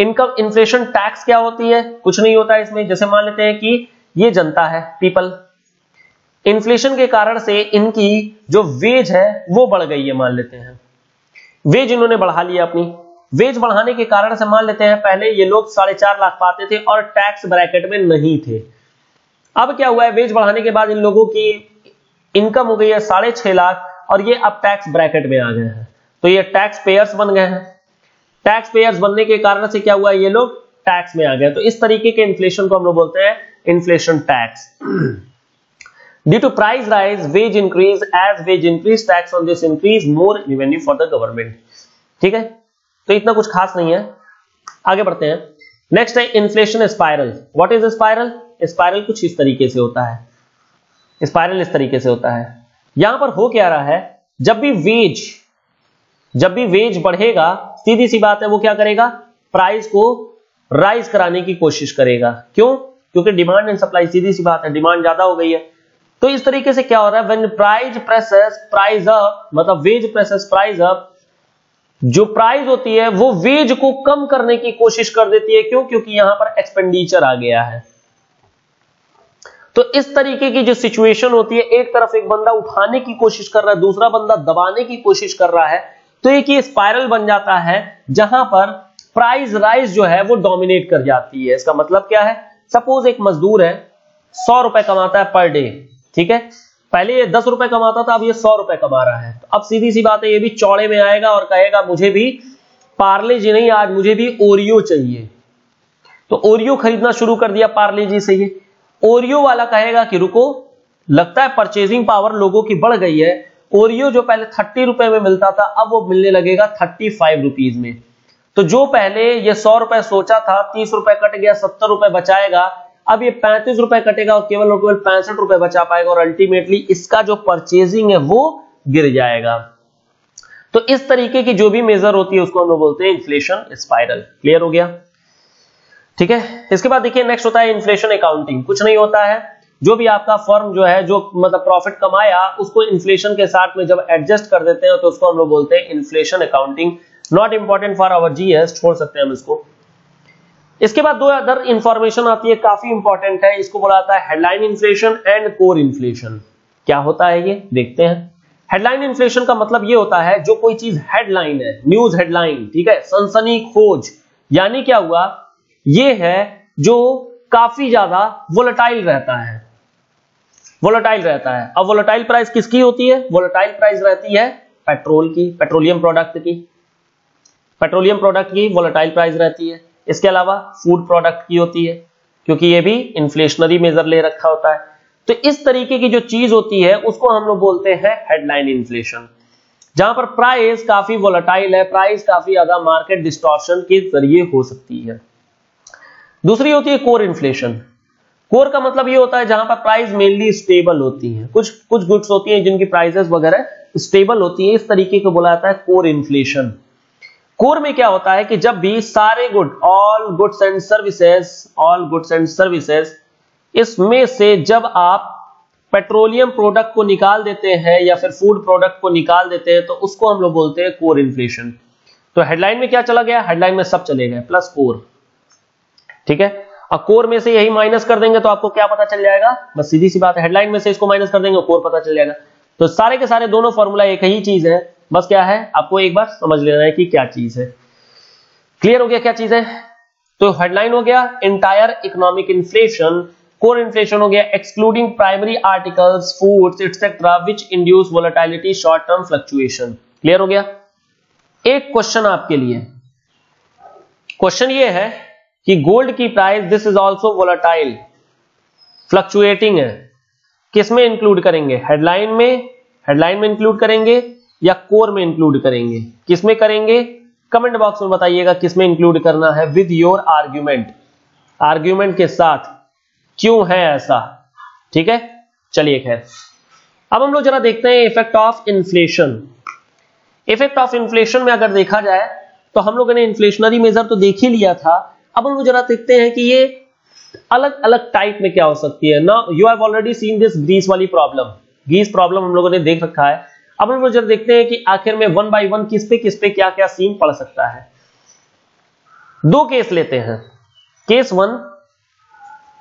इनकम। इन्फ्लेशन टैक्स क्या होती है, कुछ नहीं होता है इसमें। जैसे मान लेते हैं कि ये जनता है, पीपल, इन्फ्लेशन के कारण से इनकी जो वेज है वो बढ़ गई है, मान लेते हैं वेज इन्होंने बढ़ा लिया अपनी। वेज बढ़ाने के कारण से मान लेते हैं पहले ये लोग साढ़े चार लाख पाते थे और टैक्स ब्रैकेट में नहीं थे। अब क्या हुआ है, वेज बढ़ाने के बाद इन लोगों की इनकम हो गई है साढ़े छह लाख और ये अब टैक्स ब्रैकेट में आ गए हैं, तो ये टैक्स पेयर्स बन गए हैं। टैक्स पेयर्स बनने के कारण से क्या हुआ, ये लोग टैक्स में आ गए। तो इस तरीके के इन्फ्लेशन को हम लोग बोलते हैं inflation tax. Due to price rise, wage increase, as wage increase, tax on this increase, more revenue for the government. ठीक है, तो इतना कुछ खास नहीं है, आगे बढ़ते हैं. नेक्स्ट है inflation spiral. What is spiral? Spiral कुछ इस तरीके से होता है, स्पाइरल इस तरीके से होता है. यहां पर हो क्या रहा है, जब भी वेज जब भी वेज बढ़ेगा, सीधी सी बात है, वो क्या करेगा, प्राइस को राइज कराने की कोशिश करेगा. क्यों? क्योंकि डिमांड एंड सप्लाई, सीधी सी बात है, डिमांड ज्यादा हो गई है. तो इस तरीके से क्या हो रहा है, when price presses price up, मतलब वेज प्रेसेस प्राइस अप, जो प्राइस होती है वो वेज को कम करने की कोशिश कर देती है. क्यों? क्योंकि यहां पर एक्सपेंडिचर आ गया है. तो इस तरीके की जो सिचुएशन होती है, एक तरफ एक बंदा उठाने की कोशिश कर रहा है, दूसरा बंदा दबाने की कोशिश कर रहा है, तो एक ये स्पाइरल बन जाता है जहां पर प्राइस राइज जो है वो डोमिनेट कर जाती है. इसका मतलब क्या है, सपोज एक मजदूर है, सौ रुपए कमाता है पर डे. ठीक है, पहले ये दस रुपए कमाता था, अब ये सौ रुपए कमा रहा है. तो अब सीधी सी बात है, ये भी चौड़े में आएगा और कहेगा मुझे भी पार्ले जी नहीं, आज मुझे भी ओरियो चाहिए. तो ओरियो खरीदना शुरू कर दिया पार्ले जी से. ये ओरियो वाला कहेगा कि रुको, लगता है परचेजिंग पावर लोगों की बढ़ गई है, ओरियो जो पहले थर्टी रुपए में मिलता था अब वो मिलने लगेगा थर्टी फाइव रुपीज में. तो जो पहले ये सौ रुपए सोचा था, तीस रुपए कट गया, सत्तर रुपए बचाएगा, अब ये पैंतीस रुपए कटेगा और केवल और केवल पैंसठ रुपए बचा पाएगा, और अल्टीमेटली इसका जो परचेजिंग है वो गिर जाएगा. तो इस तरीके की जो भी मेजर होती है उसको हम लोग बोलते हैं इन्फ्लेशन स्पाइरल. क्लियर हो गया? ठीक है, इसके बाद देखिए नेक्स्ट होता है इन्फ्लेशन अकाउंटिंग. कुछ नहीं होता है, जो भी आपका फर्म जो है, जो मतलब प्रॉफिट कमाया उसको इन्फ्लेशन के साथ में जब एडजस्ट कर देते हैं तो उसको हम लोग बोलते हैं inflation accounting. Not important for our GS, छोड़ सकते हैं हम इसको. इसके बाद दो अदर इंफॉर्मेशन आती है, काफी इंपॉर्टेंट है, इसको बोला जाता है headline inflation and core inflation. क्या होता है ये देखते हैं. हेडलाइन इन्फ्लेशन का मतलब ये होता है जो कोई चीज हेडलाइन है, न्यूज हेडलाइन, ठीक है, सनसनी खोज, यानी क्या हुआ, ये है जो काफी ज्यादा वोलेटाइल रहता है, वोलेटाइल रहता है. अब वोलेटाइल प्राइस किसकी होती है, वोलेटाइल प्राइस रहती है पेट्रोल की, पेट्रोलियम प्रोडक्ट की, पेट्रोलियम प्रोडक्ट की वोलेटाइल प्राइस रहती है. इसके अलावा फूड प्रोडक्ट की होती है, क्योंकि ये भी इन्फ्लेशनरी मेजर ले रखा होता है. तो इस तरीके की जो चीज होती है उसको हम लोग बोलते हैं हेडलाइन इन्फ्लेशन, जहां पर प्राइस काफी वोलेटाइल है, प्राइस काफी ज्यादा मार्केट डिस्टॉर्शन के जरिए हो सकती है. दूसरी होती है कोर इन्फ्लेशन. कोर का मतलब ये होता है जहां पर प्राइस मेनली स्टेबल होती है, कुछ कुछ गुड्स होती है जिनकी प्राइसेस वगैरह स्टेबल होती है, इस तरीके को बोला जाता है कोर इन्फ्लेशन. कोर में क्या होता है कि जब भी सारे good all goods and services all goods and services इसमें से जब आप पेट्रोलियम प्रोडक्ट को निकाल देते हैं या फिर फूड प्रोडक्ट को निकाल देते हैं तो उसको हम लोग बोलते हैं कोर इन्फ्लेशन. तो हेडलाइन में क्या चला गया, हेडलाइन में सब चले गए प्लस कोर. ठीक है, अब कोर में से यही माइनस कर देंगे तो आपको क्या पता चल जाएगा, बस सीधी सी बात है, हेडलाइन में से इसको माइनस कर देंगे कोर पता चल जाएगा. तो सारे के सारे दोनों फॉर्मूला एक ही चीज है, बस क्या है आपको एक बार समझ लेना है कि क्या चीज है. क्लियर हो गया क्या चीज है? तो हेडलाइन हो गया entire economic inflation, core inflation हो गया excluding primary articles foods etcetera which induce volatility short term fluctuation. Clear हो गया? एक क्वेश्चन आपके लिए, क्वेश्चन ये है कि गोल्ड की price this is also volatile, fluctuating है, किसमें इंक्लूड करेंगे, हेडलाइन में, हेडलाइन में इंक्लूड करेंगे या कोर में इंक्लूड करेंगे, किसमें करेंगे, कमेंट बॉक्स में बताइएगा किसमें इंक्लूड करना है विद योर आर्ग्यूमेंट, आर्ग्यूमेंट के साथ क्यों है ऐसा. ठीक है, चलिए खैर अब हम लोग जरा देखते हैं effect of inflation. Effect of inflation में अगर देखा जाए तो हम लोगों ने इन्फ्लेशनरी मेजर तो देख ही लिया था, अब हम लोग जरा देखते हैं कि ये अलग अलग टाइप में क्या हो सकती है ना. You have already seen this Greece वाली प्रॉब्लम, ग्रीस प्रॉब्लम हम लोगों ने देख रखा है. अब हम लोग जब देखते हैं कि आखिर में वन बाय वन किस पे किस पे क्या क्या सीन पड़ सकता है. दो केस लेते हैं, केस वन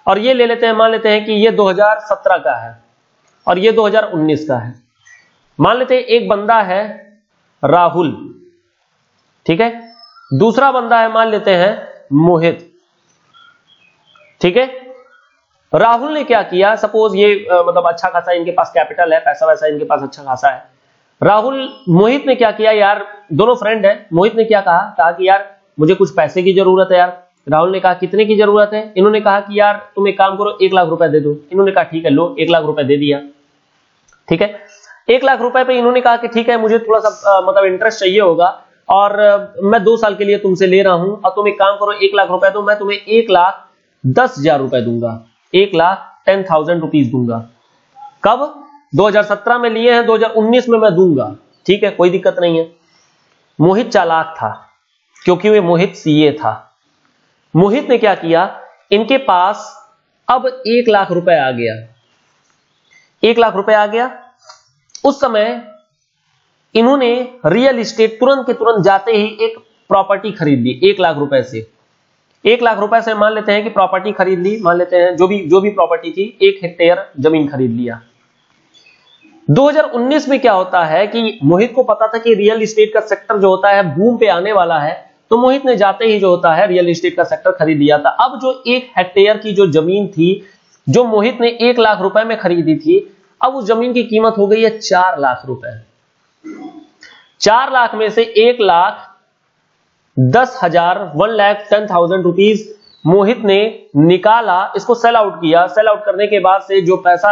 और ये ले लेते हैं, मान लेते हैं कि ये दो हज़ार सत्रह का है और ये दो हज़ार उन्नीस का है. मान लेते हैं एक बंदा है राहुल, ठीक है, दूसरा बंदा है मान लेते हैं मोहित. ठीक है, राहुल ने क्या किया, सपोज ये आ, मतलब अच्छा खासा इनके पास कैपिटल है, पैसा वैसा इनके पास अच्छा खासा है. राहुल मोहित ने क्या किया, यार दोनों फ्रेंड है, मोहित ने क्या कहा, कहा कि यार मुझे कुछ पैसे की जरूरत है यार, राहुल ने कहा कितने की जरूरत है, इन्होंने कहा कि यार तुम एक काम करो एक लाख रुपए दे दो, इन्होंने कहा ठीक है लो एक लाख रुपए दे दिया। ठीक है, एक लाख रुपए पे इन्होंने कहा कि ठीक है मुझे थोड़ा सा मतलब इंटरेस्ट चाहिए होगा और मैं दो साल के लिए तुमसे ले रहा हूं और तुम एक काम करो एक लाख रुपए दो, मैं तुम्हें एक लाख दस हजार रुपए दूंगा, एक लाख टेन थाउजेंड रुपीज दूंगा। कब? दो हजार सत्रह में लिए हैं, दो हजार उन्नीस में मैं दूंगा। ठीक है, कोई दिक्कत नहीं है। मोहित चालाक था क्योंकि वे मोहित सीए था। मोहित ने क्या किया, इनके पास अब एक लाख रुपए आ गया, एक लाख रुपए आ गया। उस समय इन्होंने रियल एस्टेट तुरंत के तुरंत जाते ही एक प्रॉपर्टी खरीद ली एक लाख रुपए से। एक लाख रुपए से मान लेते हैं कि प्रॉपर्टी खरीद ली, मान लेते हैं जो भी जो भी प्रॉपर्टी थी एक हेक्टेयर जमीन खरीद लिया। दो हजार उन्नीस में क्या होता है कि मोहित को पता था कि रियल एस्टेट का सेक्टर जो होता है बूम पे आने वाला है, तो मोहित ने जाते ही जो होता है रियल एस्टेट का सेक्टर खरीद लिया था। अब जो एक हेक्टेयर की जो जमीन थी जो मोहित ने एक लाख रुपए में खरीदी थी, अब उस जमीन की कीमत हो गई है चार लाख रुपए। चार लाख में से एक लाख दस हजार one lakh ten thousand rupees Mohit ने निकाला, इसको सेल आउट किया। सेल आउट करने के बाद से जो पैसा,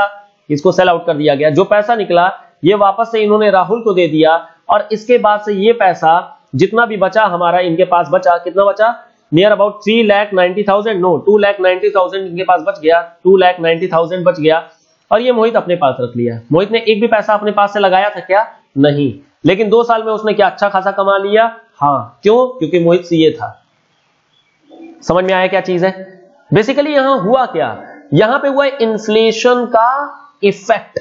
इसको सेल आउट कर दिया गया, जो पैसा निकला ये वापस से इन्होंने राहुल को दे दिया। और इसके बाद से ये पैसा जितना भी बचा हमारा इनके पास बचा, कितना बचा, near about three lakh ninety thousand no two lakh ninety thousand इनके पास बच गया, टू लाख नाइन्टी थाउजेंड बच गया। और ये मोहित अपने पास रख लिया। मोहित ने एक भी पैसा अपने पास से लगाया था क्या? नहीं। लेकिन दो साल में उसने क्या अच्छा खासा कमा लिया। हाँ, क्यों? क्योंकि मोहित सीए था। समझ में आया क्या चीज है? बेसिकली यहां हुआ क्या, यहां पे हुआ इन्फ्लेशन का इफेक्ट।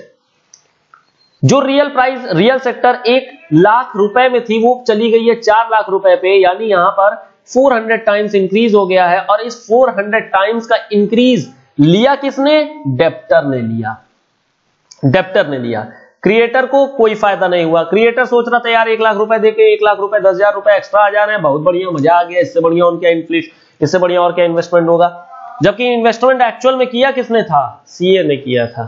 जो रियल प्राइस रियल सेक्टर एक लाख रुपए में थी वो चली गई है चार लाख रुपए पे, यानी यहां पर चार सौ टाइम्स इंक्रीज हो गया है। और इस चार सौ टाइम्स का इंक्रीज लिया किसने? डेप्टर ने लिया, डेप्टर ने लिया। क्रिएटर को कोई फायदा नहीं हुआ। क्रिएटर सोच रहा था यार एक लाख रुपए देके एक लाख रुपए दस हजार रुपए एक्स्ट्रा आ जा रहे हैं, बहुत बढ़िया मजा आ गया, इससे बढ़िया उनका इन्फ्लेशन, इससे बढ़िया और क्या इन्वेस्टमेंट होगा। जबकि इन्वेस्टमेंट एक्चुअल में किया किसने था? सीए ने किया था।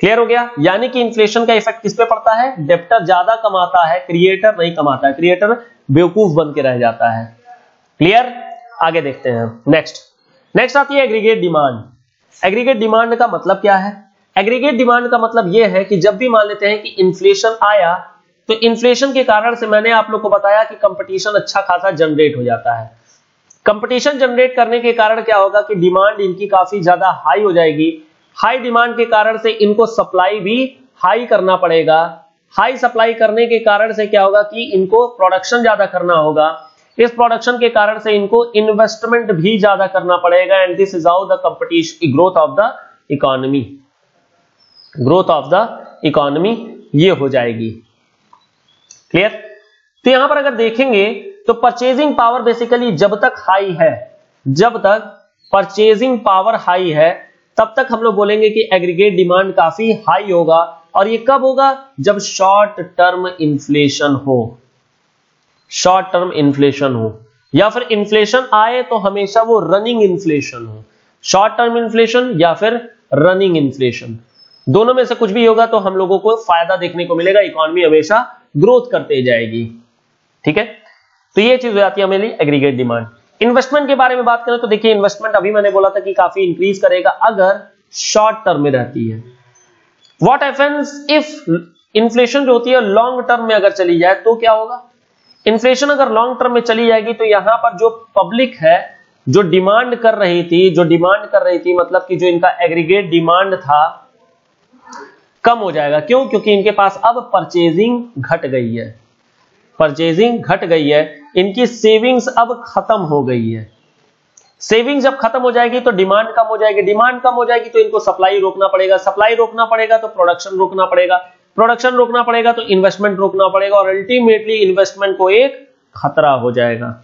क्लियर हो गया? यानी कि इन्फ्लेशन का इफेक्ट किस पे पड़ता है? डेप्टर ज्यादा कमाता है, क्रिएटर नहीं कमाता है, क्रिएटर बेवकूफ बन के रह जाता है। क्लियर? आगे देखते हैं। नेक्स्ट नेक्स्ट आती है एग्रीगेट डिमांड। एग्रीगेट डिमांड का मतलब क्या है? एग्रीगेट डिमांड का मतलब यह है कि जब भी मान लेते हैं कि इन्फ्लेशन आया, तो इन्फ्लेशन के कारण से मैंने आप लोग को बताया कि कंपटीशन अच्छा खासा जनरेट हो जाता है। कंपटीशन जनरेट करने के कारण क्या होगा कि डिमांड इनकी काफी ज्यादा हाई हो जाएगी। हाई डिमांड के कारण से इनको सप्लाई भी हाई करना पड़ेगा। हाई सप्लाई करने के कारण से क्या होगा कि इनको प्रोडक्शन ज्यादा करना होगा। इस प्रोडक्शन के कारण से इनको इन्वेस्टमेंट भी ज्यादा करना पड़ेगा। And this is how the competition growth of the economy, growth of the economy ये हो जाएगी। क्लियर? तो यहां पर अगर देखेंगे तो परचेजिंग पावर बेसिकली जब तक हाई है, जब तक परचेजिंग पावर हाई है तब तक हम लोग बोलेंगे कि एग्रीगेट डिमांड काफी हाई होगा। और ये कब होगा? जब शॉर्ट टर्म इन्फ्लेशन हो, शॉर्ट टर्म इन्फ्लेशन हो, या फिर इन्फ्लेशन आए तो हमेशा वो रनिंग इन्फ्लेशन हो। शॉर्ट टर्म इन्फ्लेशन या फिर रनिंग इन्फ्लेशन, दोनों में से कुछ भी होगा तो हम लोगों को फायदा देखने को मिलेगा। इकोनॉमी हमेशा ग्रोथ करते जाएगी। ठीक है, तो ये चीज हो जाती है हमारी एग्रीगेट डिमांड। इन्वेस्टमेंट के बारे में बात करें तो देखिए इन्वेस्टमेंट अभी मैंने बोला था कि काफी इंक्रीज करेगा अगर शॉर्ट टर्म में रहती है। व्हाट हैपेंस इफ इन्फ्लेशन जो होती है लॉन्ग टर्म में अगर चली जाए तो क्या होगा? इन्फ्लेशन अगर लॉन्ग टर्म में चली जाएगी तो यहां पर जो पब्लिक है, जो डिमांड कर रही थी, जो डिमांड कर रही थी मतलब कि जो इनका एग्रीगेट डिमांड था कम हो जाएगा। क्यों? क्योंकि इनके पास अब परचेजिंग घट गई है, परचेजिंग घट गई है, इनकी सेविंग्स अब खत्म हो गई है। सेविंग जब खत्म हो जाएगी तो डिमांड कम हो जाएगी, डिमांड कम हो जाएगी तो इनको सप्लाई रोकना पड़ेगा, सप्लाई रोकना पड़ेगा तो प्रोडक्शन रोकना पड़ेगा, प्रोडक्शन रोकना पड़ेगा तो इन्वेस्टमेंट रोकना पड़ेगा। और अल्टीमेटली इन्वेस्टमेंट को एक खतरा हो जाएगा।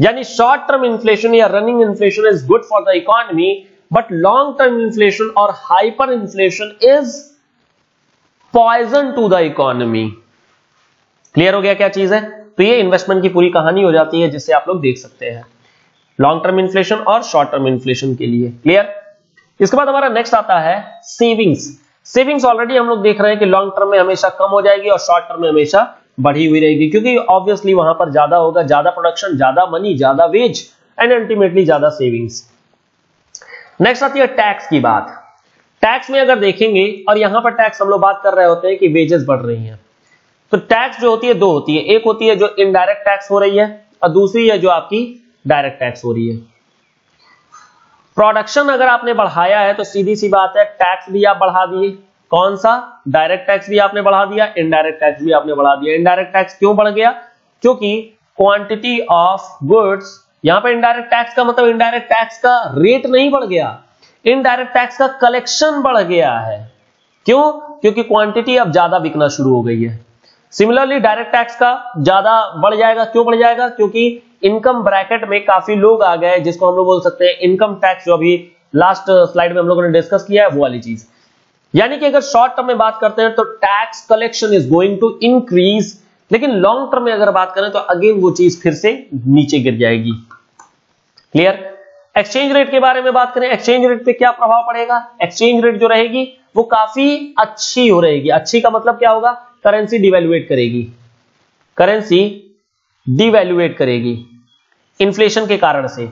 यानी शॉर्ट टर्म इन्फ्लेशन या running inflation is good for the economy, but long term inflation और hyper inflation is poison to the economy. Clear हो गया क्या चीज है? तो ये इन्वेस्टमेंट की पूरी कहानी हो जाती है जिससे आप लोग देख सकते हैं लॉन्ग टर्म इन्फ्लेशन और शॉर्ट टर्म इन्फ्लेशन के लिए। क्लियर? इसके बाद हमारा नेक्स्ट आता है सेविंग्स। सेविंग्स ऑलरेडी हम लोग देख रहे हैं कि लॉन्ग टर्म में हमेशा कम हो जाएगी और शॉर्ट टर्म में हमेशा बढ़ी हुई रहेगी, क्योंकि ऑब्वियसली वहां पर ज्यादा होगा, ज्यादा प्रोडक्शन, ज्यादा मनी, ज्यादा वेज, एंड अल्टीमेटली ज्यादा सेविंग्स। नेक्स्ट आती है टैक्स की बात। टैक्स में अगर देखेंगे, और यहां पर टैक्स हम लोग बात कर रहे होते हैं कि वेजेस बढ़ रही हैं, तो टैक्स जो होती है दो होती है, एक होती है जो इनडायरेक्ट टैक्स हो रही है और दूसरी है जो आपकी डायरेक्ट टैक्स हो रही है। प्रोडक्शन अगर आपने बढ़ाया है तो सीधी सी बात है टैक्स भी आप बढ़ा दिए, कौन सा, डायरेक्ट टैक्स भी आपने बढ़ा दिया, इनडायरेक्ट टैक्स भी आपने बढ़ा दिया। इनडायरेक्ट टैक्स क्यों बढ़ गया? क्योंकि क्वांटिटी ऑफ गुड्स, यहां पर इनडायरेक्ट टैक्स का मतलब इनडायरेक्ट टैक्स का रेट नहीं बढ़ गया, इनडायरेक्ट टैक्स का कलेक्शन बढ़ गया है। क्यों? क्योंकि क्वांटिटी अब ज्यादा बिकना शुरू हो गई है। सिमिलरली डायरेक्ट टैक्स का ज्यादा बढ़ जाएगा, क्यों बढ़ जाएगा? क्योंकि इनकम ब्रैकेट में काफी लोग आ गए, जिसको हम लोग बोल सकते हैं इनकम टैक्स, जो अभी लास्ट स्लाइड में हम लोगों ने डिस्कस किया है वो वाली चीज। यानी कि अगर शॉर्ट टर्म में बात करते हैं तो tax collection is going to increase, लेकिन लॉन्ग टर्म में अगर बात करें तो अगेन वो चीज फिर से नीचे गिर जाएगी। क्लियर? एक्सचेंज रेट के बारे में बात करें, एक्सचेंज रेट पे क्या प्रभाव पड़ेगा? एक्सचेंज रेट जो रहेगी वो काफी अच्छी हो रहेगी। अच्छी का मतलब क्या होगा? करेंसी डिवेल्युएट करेगी, करेंसी डिवेल्युएट करेगी इन्फ्लेशन के कारण से।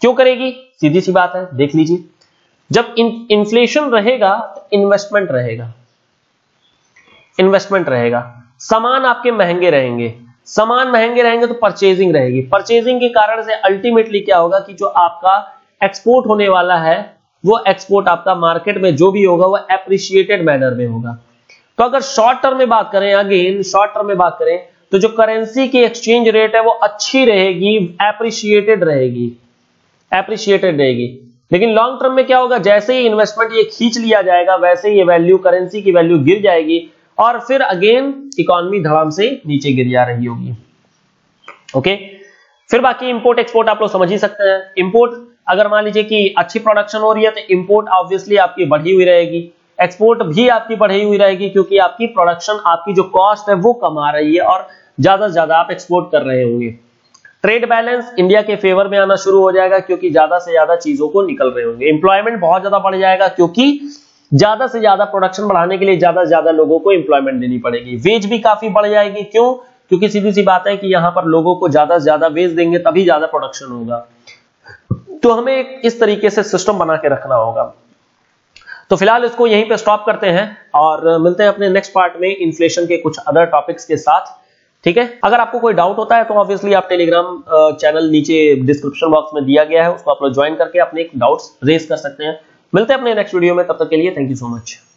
क्यों करेगी? सीधी सी बात है, देख लीजिए, जब इन्फ्लेशन रहेगा तो इन्वेस्टमेंट रहेगा, इन्वेस्टमेंट रहेगा, सामान आपके महंगे रहेंगे, सामान महंगे रहेंगे तो परचेजिंग रहेगी, परचेजिंग के कारण से अल्टीमेटली क्या होगा कि जो आपका एक्सपोर्ट होने वाला है वो एक्सपोर्ट आपका मार्केट में जो भी होगा वो एप्रिशिएटेड मैनर में होगा। तो अगर शॉर्ट टर्म में बात करें, अगेन शॉर्ट टर्म में बात करें तो जो करेंसी की एक्सचेंज रेट है वो अच्छी रहेगी, एप्रिशिएटेड रहेगी, एप्रिशिएटेड रहेगी। लेकिन लॉन्ग टर्म में क्या होगा? जैसे ही इन्वेस्टमेंट ये खींच लिया जाएगा वैसे ही ये वैल्यू, करेंसी की वैल्यू गिर जाएगी और फिर अगेन इकोनॉमी धड़ाम से नीचे गिर जा रही होगी। ओके, फिर बाकी इंपोर्ट एक्सपोर्ट आप लोग समझ ही सकते हैं। इंपोर्ट अगर मान लीजिए कि अच्छी प्रोडक्शन हो रही है तो इंपोर्ट ऑब्वियसली आपकी बढ़ी हुई रहेगी, एक्सपोर्ट भी आपकी बढ़ी हुई रहेगी, क्योंकि आपकी प्रोडक्शन, आपकी जो कॉस्ट है वो कम आ रही है और ज्यादा से ज्यादा आप एक्सपोर्ट कर रहे होंगे। ट्रेड बैलेंस इंडिया के फेवर में आना शुरू हो जाएगा, क्योंकि ज्यादा से ज्यादा चीजों को निकल रहे होंगे। एम्प्लॉयमेंट बहुत ज्यादा बढ़ जाएगा, क्योंकि ज्यादा से ज्यादा प्रोडक्शन बढ़ाने के लिए ज्यादा से ज्यादा लोगों को एम्प्लॉयमेंट देनी पड़ेगी। वेज भी काफी बढ़ जाएगी, क्यों? क्योंकि सीधी सी बात है कि यहां पर लोगों को ज्यादा से ज्यादा वेज देंगे तभी ज्यादा प्रोडक्शन होगा। तो हमें एक इस तरीके से सिस्टम बना के रखना होगा। तो फिलहाल इसको यहीं पे स्टॉप करते हैं और मिलते हैं अपने नेक्स्ट पार्ट में इन्फ्लेशन के कुछ अदर टॉपिक्स के साथ। ठीक है, अगर आपको कोई डाउट होता है तो ऑब्वियसली आप टेलीग्राम चैनल नीचे डिस्क्रिप्शन बॉक्स में दिया गया है, उसको आप लोग ज्वाइन करके अपने डाउट्स रेज कर सकते हैं। मिलते हैं अपने नेक्स्ट वीडियो में, तब तक के लिए थैंक यू सो मच।